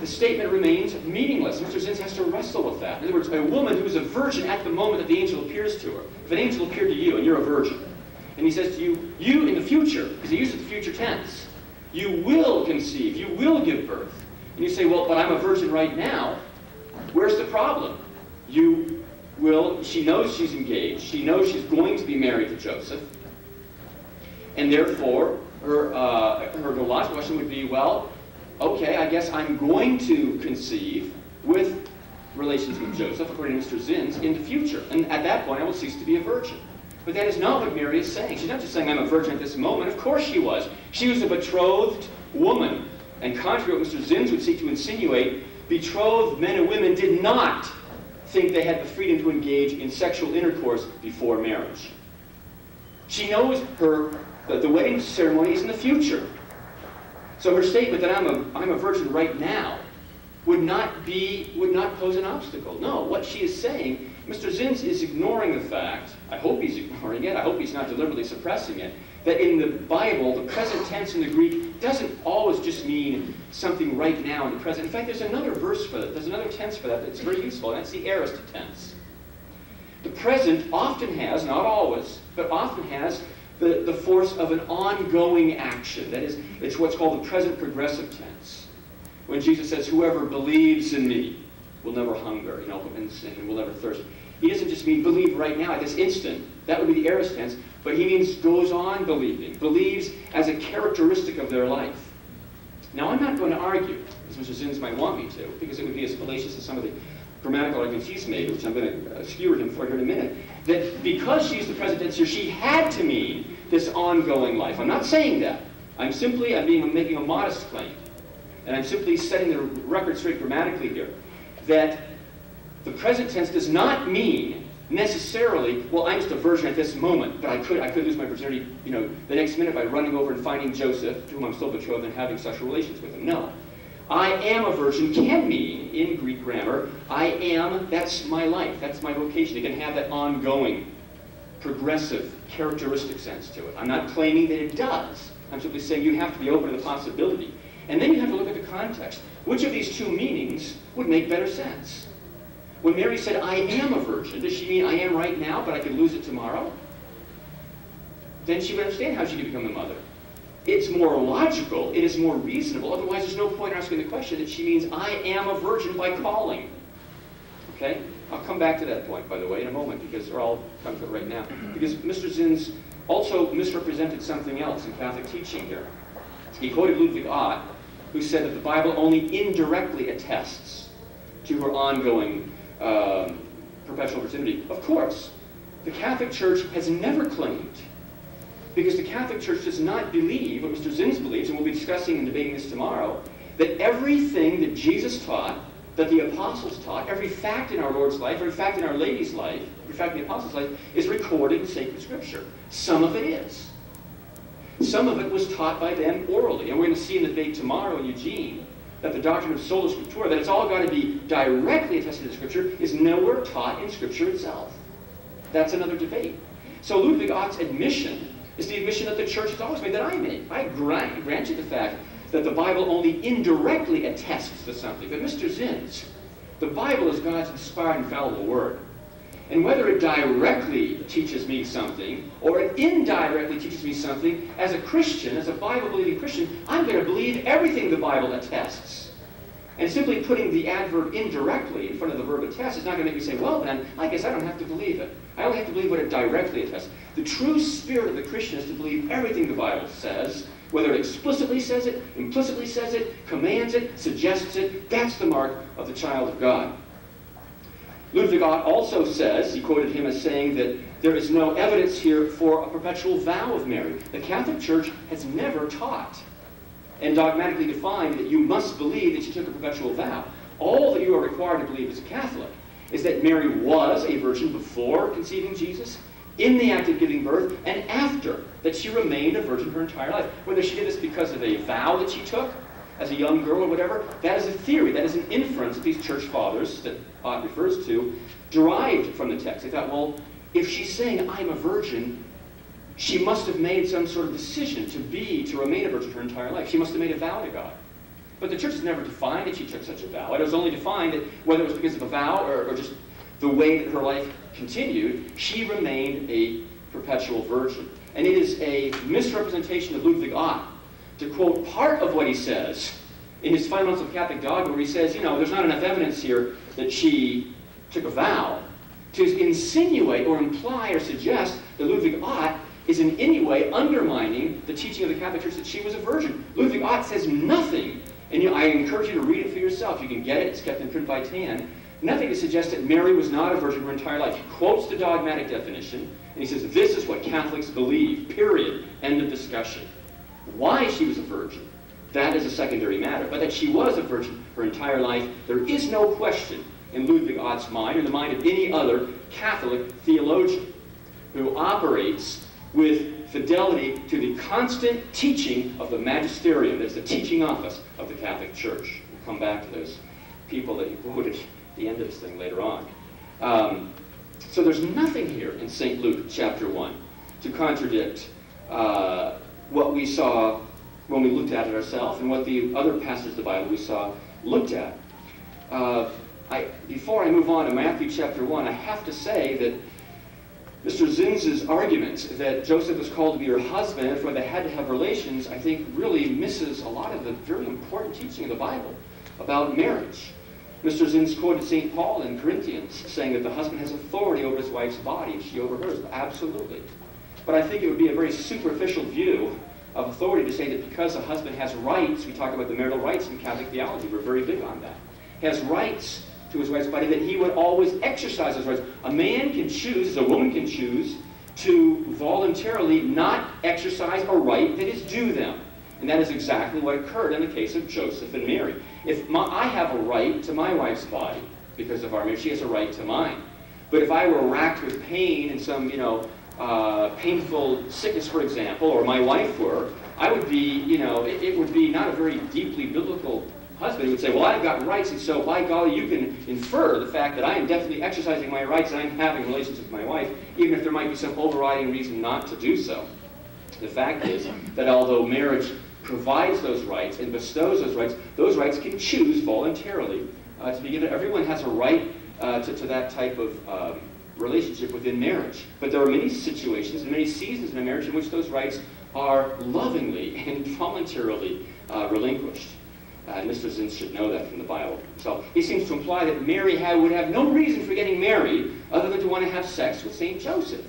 the statement remains meaningless. Mr. Zins has to wrestle with that. In other words, a woman who is a virgin at the moment that the angel appears to her. If an angel appeared to you and you're a virgin, and he says to you, you in the future, because he uses the future tense, you will conceive, you will give birth. And you say, well, but I'm a virgin right now. Where's the problem? You will, she knows she's engaged. She knows she's going to be married to Joseph. And therefore, her logical question would be, well, okay, I guess I'm going to conceive with relations with Joseph, according to Mr. Zins, in the future. And at that point, I will cease to be a virgin. But that is not what Mary is saying. She's not just saying, I'm a virgin at this moment. Of course she was. She was a betrothed woman. And contrary to what Mr. Zins would seek to insinuate, betrothed men and women did not think they had the freedom to engage in sexual intercourse before marriage. She knows the wedding ceremony is in the future. So her statement that I'm a virgin right now would not pose an obstacle. No, what she is saying, Mr. Zins is ignoring the fact, I hope he's ignoring it, I hope he's not deliberately suppressing it, that in the Bible, the present tense in the Greek doesn't always just mean something right now in the present. In fact, there's another verse for that. There's another tense for that that's very useful, and that's the aorist tense. The present often has, not always, but often has the force of an ongoing action. That is, it's what's called the present progressive tense. When Jesus says, whoever believes in me will never hunger, you know, and will never thirst. He doesn't just mean believe right now, at this instant. That would be the aorist tense. But he means goes on believing, believes as a characteristic of their life. Now, I'm not going to argue, as Mr. Zins might want me to, because it would be as fallacious as some of the grammatical arguments he's made, which I'm going to skewer him for here in a minute, that because she's the present tense here, she had to mean this ongoing life. I'm not saying that. I'm simply, I'm making a modest claim. And I'm simply setting the record straight grammatically here, that the present tense does not mean necessarily, well, I'm just a virgin at this moment, but I could lose my virginity, you know, the next minute by running over and finding Joseph, to whom I'm still betrothed, and having sexual relations with him. No. I am a virgin can mean, in Greek grammar, I am, that's my life, that's my vocation. It can have that ongoing, progressive, characteristic sense to it. I'm not claiming that it does. I'm simply saying you have to be open to the possibility. And then you have to look at the context. Which of these two meanings would make better sense? When Mary said, I am a virgin, does she mean I am right now, but I could lose it tomorrow? Then she would understand how she could become the mother. It's more logical, it is more reasonable, otherwise there's no point in asking the question that she means I am a virgin by calling. Okay? I'll come back to that point, by the way, in a moment, because they're all coming to it right now. Because Mr. Zins also misrepresented something else in Catholic teaching here. He quoted Ludwig Ott, who said that the Bible only indirectly attests to her ongoing perpetual virginity. Of course, the Catholic Church has never claimed, because the Catholic Church does not believe what Mr. Zins believes, and we'll be discussing and debating this tomorrow, that everything that Jesus taught, that the apostles taught, every fact in our Lord's life, every fact in our Lady's life, every fact in the apostles' life, is recorded in sacred scripture. Some of it is. Some of it was taught by them orally, and we're going to see in the debate tomorrow in Eugene that the doctrine of sola scriptura, that it's all got to be directly attested to scripture, is nowhere taught in scripture itself. That's another debate. So Ludwig Ott's admission is the admission that the church has always made, that I made. I grant you the fact that the Bible only indirectly attests to something. But Mr. Zins, the Bible is God's inspired, infallible word. And whether it directly teaches me something, or it indirectly teaches me something, as a Christian, as a Bible-believing Christian, I'm going to believe everything the Bible attests. And simply putting the adverb indirectly in front of the verb attest is not going to make me say, well then, I guess I don't have to believe it. I only have to believe what it directly attests. The true spirit of the Christian is to believe everything the Bible says, whether it explicitly says it, implicitly says it, commands it, suggests it. That's the mark of the child of God. Ludwig Ott also says, he quoted him as saying that there is no evidence here for a perpetual vow of Mary. The Catholic Church has never taught and dogmatically defined that you must believe that she took a perpetual vow. All that you are required to believe as a Catholic is that Mary was a virgin before conceiving Jesus, in the act of giving birth, and after, that she remained a virgin her entire life. Whether she did this because of a vow that she took as a young girl or whatever, that is a theory, that is an inference that these church fathers that Ott refers to derived from the text. They thought, well, if she's saying, I'm a virgin, she must have made some sort of decision to remain a virgin her entire life. She must have made a vow to God. But the church has never defined that she took such a vow. It was only defined that whether it was because of a vow or just the way that her life continued, she remained a perpetual virgin. And it is a misrepresentation of Ludwig Ott to quote part of what he says in his final months of Catholic dogma, where he says, you know, there's not enough evidence here that she took a vow, to insinuate or imply or suggest that Ludwig Ott is in any way undermining the teaching of the Catholic Church that she was a virgin. Ludwig Ott says nothing, and I encourage you to read it for yourself. You can get it, it's kept in print by Tan. Nothing to suggest that Mary was not a virgin her entire life. He quotes the dogmatic definition, and he says, this is what Catholics believe, period, end of discussion. Why she was a virgin, that is a secondary matter, but that she was a virgin her entire life, there is no question in Ludwig Ott's mind, or the mind of any other Catholic theologian who operates with fidelity to the constant teaching of the magisterium, that's the teaching office of the Catholic Church. We'll come back to those people that you quoted at the end of this thing later on. So there's nothing here in St. Luke chapter 1 to contradict what we saw when we looked at it ourselves and what the other passages of the Bible we saw looked at. Before I move on to Matthew chapter 1, I have to say that Mr. Zins's argument that Joseph was called to be her husband, therefore they had to have relations, I think really misses a lot of the very important teaching of the Bible about marriage. Mr. Zins quoted St. Paul in Corinthians saying that the husband has authority over his wife's body and she over hers. Absolutely. But I think it would be a very superficial view of authority to say that because a husband has rights, we talk about the marital rights in Catholic theology, we're very big on that, has rights to his wife's body, that he would always exercise his rights. A man can choose, as a woman can choose, to voluntarily not exercise a right that is due them. And that is exactly what occurred in the case of Joseph and Mary. If I have a right to my wife's body because of our marriage, she has a right to mine. But if I were racked with pain and some, painful sickness, for example, or my wife were, I would be, it would be not a very deeply biblical husband would say, well, I've got rights, and so by golly, you can infer the fact that I am definitely exercising my rights and I'm having relations with my wife, even if there might be some overriding reason not to do so. The fact is that although marriage provides those rights and bestows those rights can choose voluntarily to be given. Everyone has a right to that type of relationship within marriage. But there are many situations and many seasons in a marriage in which those rights are lovingly and voluntarily relinquished. And Mr. Zins should know that from the Bible himself. He seems to imply that Mary would have no reason for getting married other than to want to have sex with St. Joseph,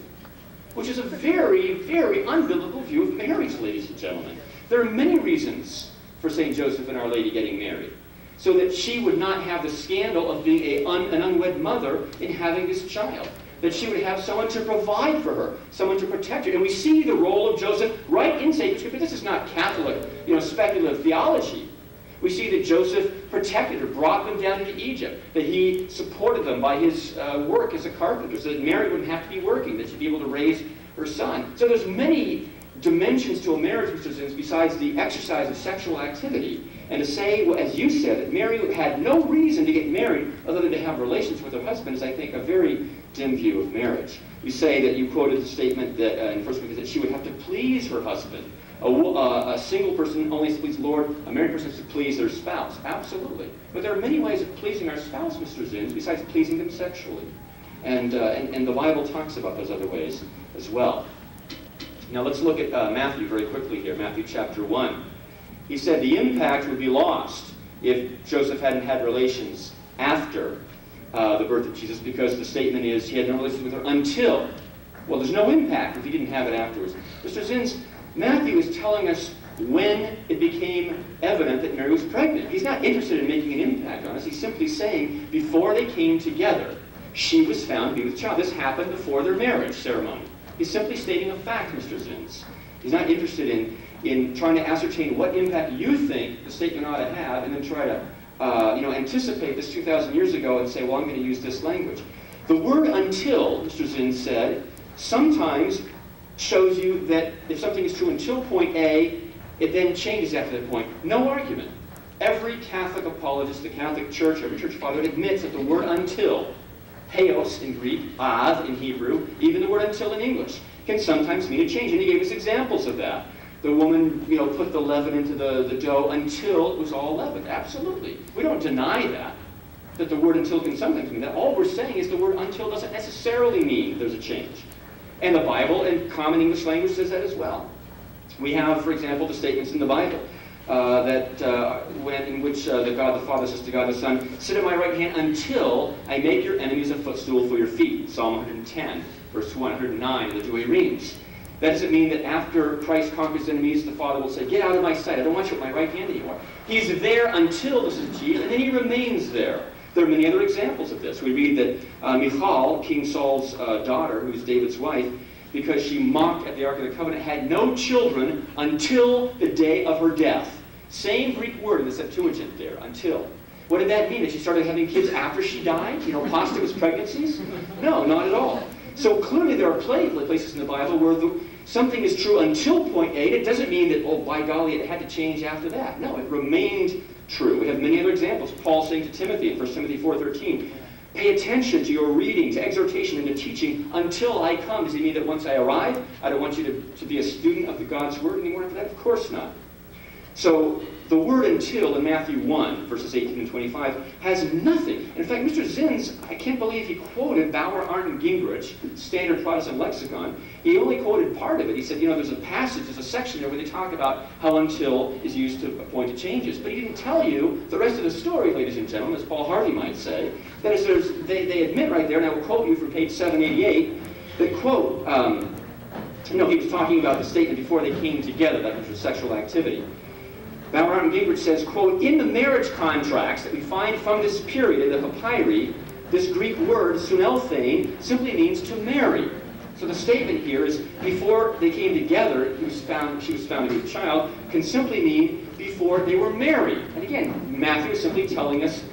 which is a very, very unbiblical view of marriage, ladies and gentlemen. There are many reasons for St. Joseph and Our Lady getting married, so that she would not have the scandal of being an unwed mother in having this child, that she would have someone to provide for her, someone to protect her. And we see the role of Joseph right in Sacred Scripture. This is not Catholic, speculative theology. We see that Joseph protected her, brought them down into Egypt, that he supported them by his work as a carpenter, so that Mary wouldn't have to be working, that she'd be able to raise her son. So there's many dimensions to a marriage, Mr. Zins, besides the exercise of sexual activity. And to say, well, as you said, that Mary had no reason to get married other than to have relations with her husband is, I think, a very dim view of marriage. You say that you quoted the statement that, in 1 Corinthians, that she would have to please her husband. A single person only has to please the Lord. A married person has to please their spouse. Absolutely. But there are many ways of pleasing our spouse, Mr. Zins, besides pleasing them sexually. And the Bible talks about those other ways as well. Now let's look at Matthew very quickly here, Matthew chapter 1. He said the impact would be lost if Joseph hadn't had relations after the birth of Jesus, because the statement is he had no relations with her until. Well, there's no impact if he didn't have it afterwards. Mr. Zins, Matthew is telling us when it became evident that Mary was pregnant. He's not interested in making an impact on us. He's simply saying before they came together, she was found to be with child. This happened before their marriage ceremony. He's simply stating a fact, Mr. Zins. He's not interested in trying to ascertain what impact you think the statement ought to have, and then try to anticipate this 2,000 years ago and say, well, I'm going to use this language. The word until, Mr. Zins said, sometimes shows you that if something is true until point A, it then changes after that point. No argument. Every Catholic apologist, the Catholic Church, every church father admits that the word until, Theos in Greek, ad in Hebrew, even the word until in English, can sometimes mean a change. And he gave us examples of that. The woman, put the leaven into the dough until it was all leavened. Absolutely. We don't deny that the word until can sometimes mean that. All we're saying is the word until doesn't necessarily mean there's a change. And the Bible in common English language says that as well. We have, for example, the statements in the Bible in which God the Father says to God the Son, sit at my right hand until I make your enemies a footstool for your feet. Psalm 110, verse 109 in the Douay-Rheims. That doesn't mean that after Christ conquers enemies, the Father will say, get out of my sight, I don't want you at my right hand anymore. He's there until this is achieved, and then he remains there. There are many other examples of this. We read that Michal, King Saul's daughter, who's David's wife, because she mocked at the Ark of the Covenant, had no children until the day of her death. Same Greek word in the Septuagint there, until. What did that mean? That she started having kids after she died? Posthumous pregnancies? No, not at all. So clearly there are places in the Bible where something is true until point A. It doesn't mean that, oh, by golly, it had to change after that. No, it remained true. We have many other examples. Paul saying to Timothy in 1 Timothy 4:13, pay attention to your reading, to exhortation, and to teaching until I come. Does he mean that once I arrive, I don't want you to be a student of God's word anymore after that? Of course not. So the word until in Matthew 1, verses 18 and 25, has nothing. In fact, Mr. Zins, I can't believe he quoted Bauer, Arndt, and Gingrich, Standard Protestant Lexicon. He only quoted part of it. He said, there's a passage, there's a section there where they talk about how until is used to point to changes. But he didn't tell you the rest of the story, ladies and gentlemen, as Paul Harvey might say. That is, they admit right there, and I will quote you from page 788, that, quote, he was talking about the statement before they came together, that was sexual activity. Bauer and Gingrich says, quote, in the marriage contracts that we find from this period, the papyri, this Greek word, sunelthane, simply means to marry. So the statement here is, before they came together, she was found to be a child, can simply mean before they were married. And again, Matthew is simply telling us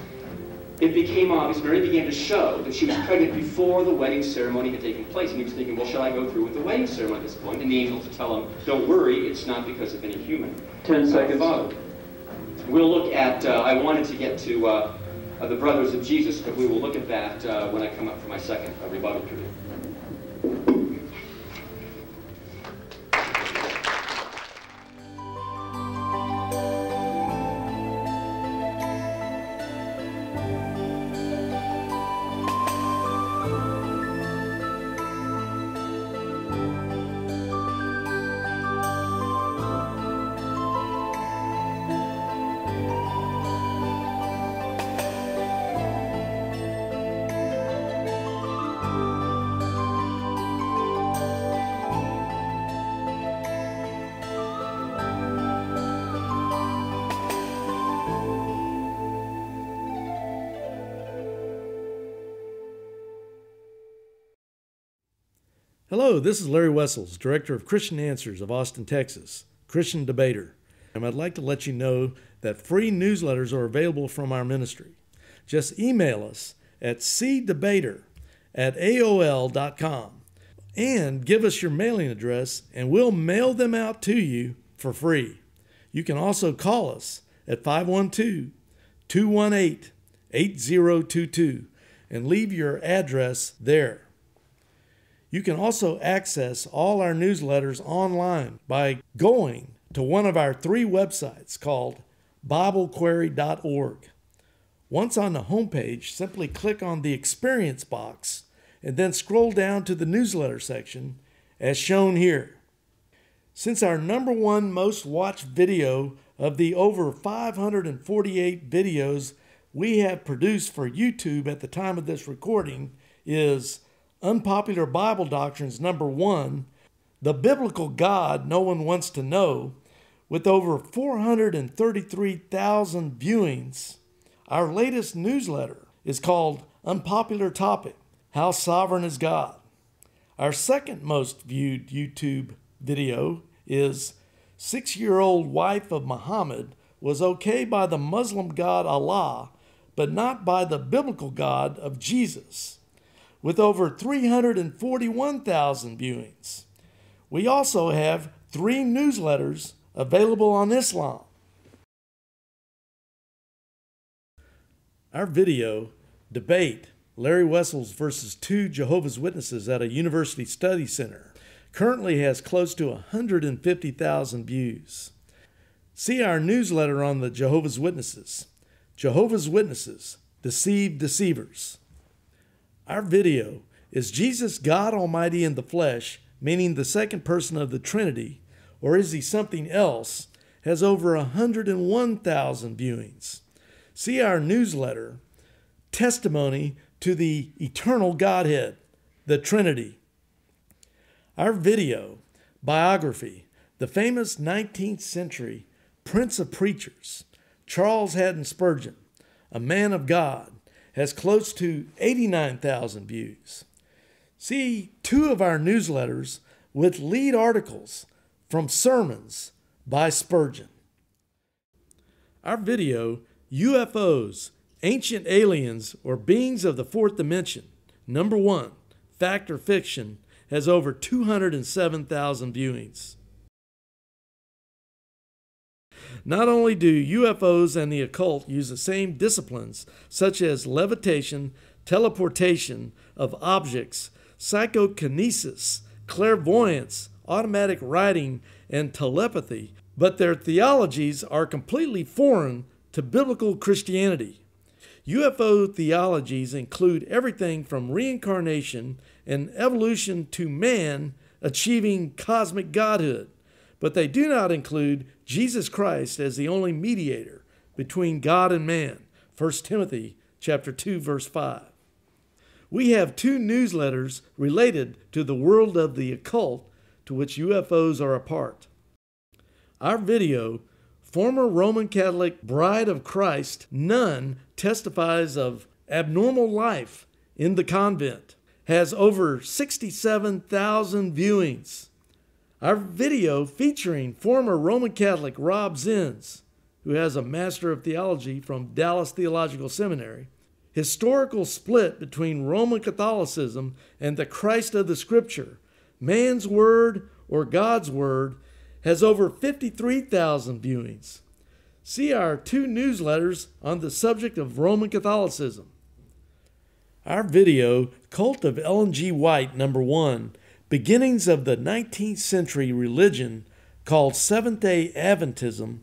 it became obvious, Mary began to show that she was pregnant before the wedding ceremony had taken place. And he was thinking, well, shall I go through with the wedding ceremony at this point? And the angels would tell him, don't worry, it's not because of any human. 10 seconds. Father. We'll look at, I wanted to get to the Brothers of Jesus, but we will look at that when I come up for my second rebuttal period. Hello, this is Larry Wessels, Director of Christian Answers of Austin, Texas, Christian Debater. And I'd like to let you know that free newsletters are available from our ministry. Just email us at cdebater@aol.com and give us your mailing address and we'll mail them out to you for free. You can also call us at 512-218-8022 and leave your address there. You can also access all our newsletters online by going to one of our three websites called BibleQuery.org. Once on the homepage, simply click on the Experience box and then scroll down to the newsletter section as shown here. Since our #1 most watched video of the over 548 videos we have produced for YouTube at the time of this recording is Unpopular Bible Doctrines #1, The Biblical God No One Wants to Know, with over 433,000 viewings. Our latest newsletter is called Unpopular Topic, How Sovereign is God? Our second most viewed YouTube video is 6-Year-Old Wife of Muhammad Was Okay by the Muslim God Allah, But Not by the Biblical God of Jesus, with over 341,000 viewings. We also have three newsletters available on Islam. Our video, Debate, Larry Wessels versus Two Jehovah's Witnesses at a University Study Center, currently has close to 150,000 views. See our newsletter on the Jehovah's Witnesses. Jehovah's Witnesses, Deceive Deceivers. Our video, Is Jesus God Almighty in the Flesh, meaning the second person of the Trinity, or is he something else, has over 101,000 viewings. See our newsletter, Testimony to the Eternal Godhead, the Trinity. Our video, Biography, the famous 19th century Prince of Preachers, Charles Haddon Spurgeon, a man of God, has close to 89,000 views. See two of our newsletters with lead articles from sermons by Spurgeon. Our video, UFOs, Ancient Aliens or Beings of the Fourth Dimension, #1, Fact or Fiction, has over 207,000 viewings. Not only do UFOs and the occult use the same disciplines, such as levitation, teleportation of objects, psychokinesis, clairvoyance, automatic writing, and telepathy, but their theologies are completely foreign to biblical Christianity. UFO theologies include everything from reincarnation and evolution to man achieving cosmic godhood, but they do not include Jesus Christ as the only mediator between God and man, 1 Timothy chapter 2, verse 5. We have two newsletters related to the world of the occult to which UFOs are a part. Our video, Former Roman Catholic Bride of Christ Nun Testifies of Abnormal Life in the Convent, has over 67,000 viewings. Our video featuring former Roman Catholic Rob Zins, who has a Master of Theology from Dallas Theological Seminary, Historical Split Between Roman Catholicism and the Christ of the Scripture, Man's Word or God's Word, has over 53,000 viewings. see our two newsletters on the subject of Roman Catholicism. Our video, Cult of Ellen G. White, number 1, Beginnings of the 19th Century Religion, called Seventh-day Adventism,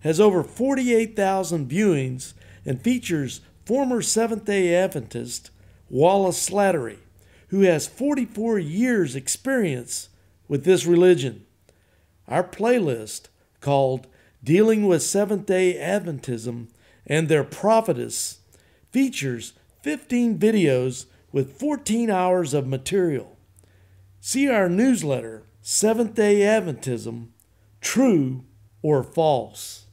has over 48,000 viewings and features former Seventh-day Adventist Wallace Slattery, who has 44 years' experience with this religion. Our playlist, called Dealing with Seventh-day Adventism and Their Prophetess, features 15 videos with 14 hours of material. See our newsletter, Seventh-day Adventism, True or False.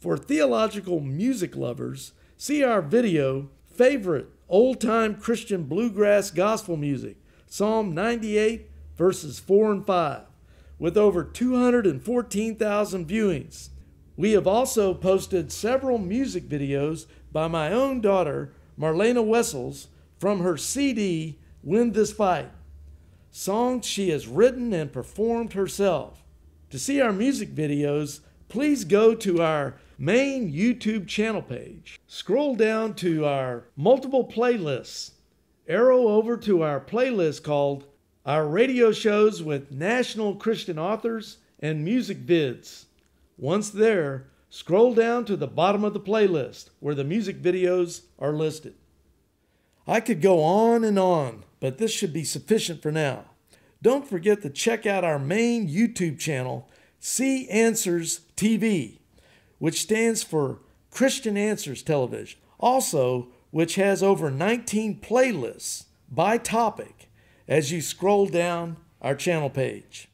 For theological music lovers, see our video, Favorite Old-Time Christian Bluegrass Gospel Music, Psalm 98, verses 4 and 5, with over 214,000 viewings. We have also posted several music videos by my own daughter, Marlena Wessels, from her CD, Win This Fight, songs she has written and performed herself. To see our music videos, please go to our main YouTube channel page. Scroll down to our multiple playlists. Arrow over to our playlist called Our Radio Shows with National Christian Authors and Music Vids. Once there, scroll down to the bottom of the playlist where the music videos are listed. I could go on and on, but this should be sufficient for now. Don't forget to check out our main YouTube channel, CAnswersTV, which stands for Christian Answers Television, also which has over 19 playlists by topic as you scroll down our channel page.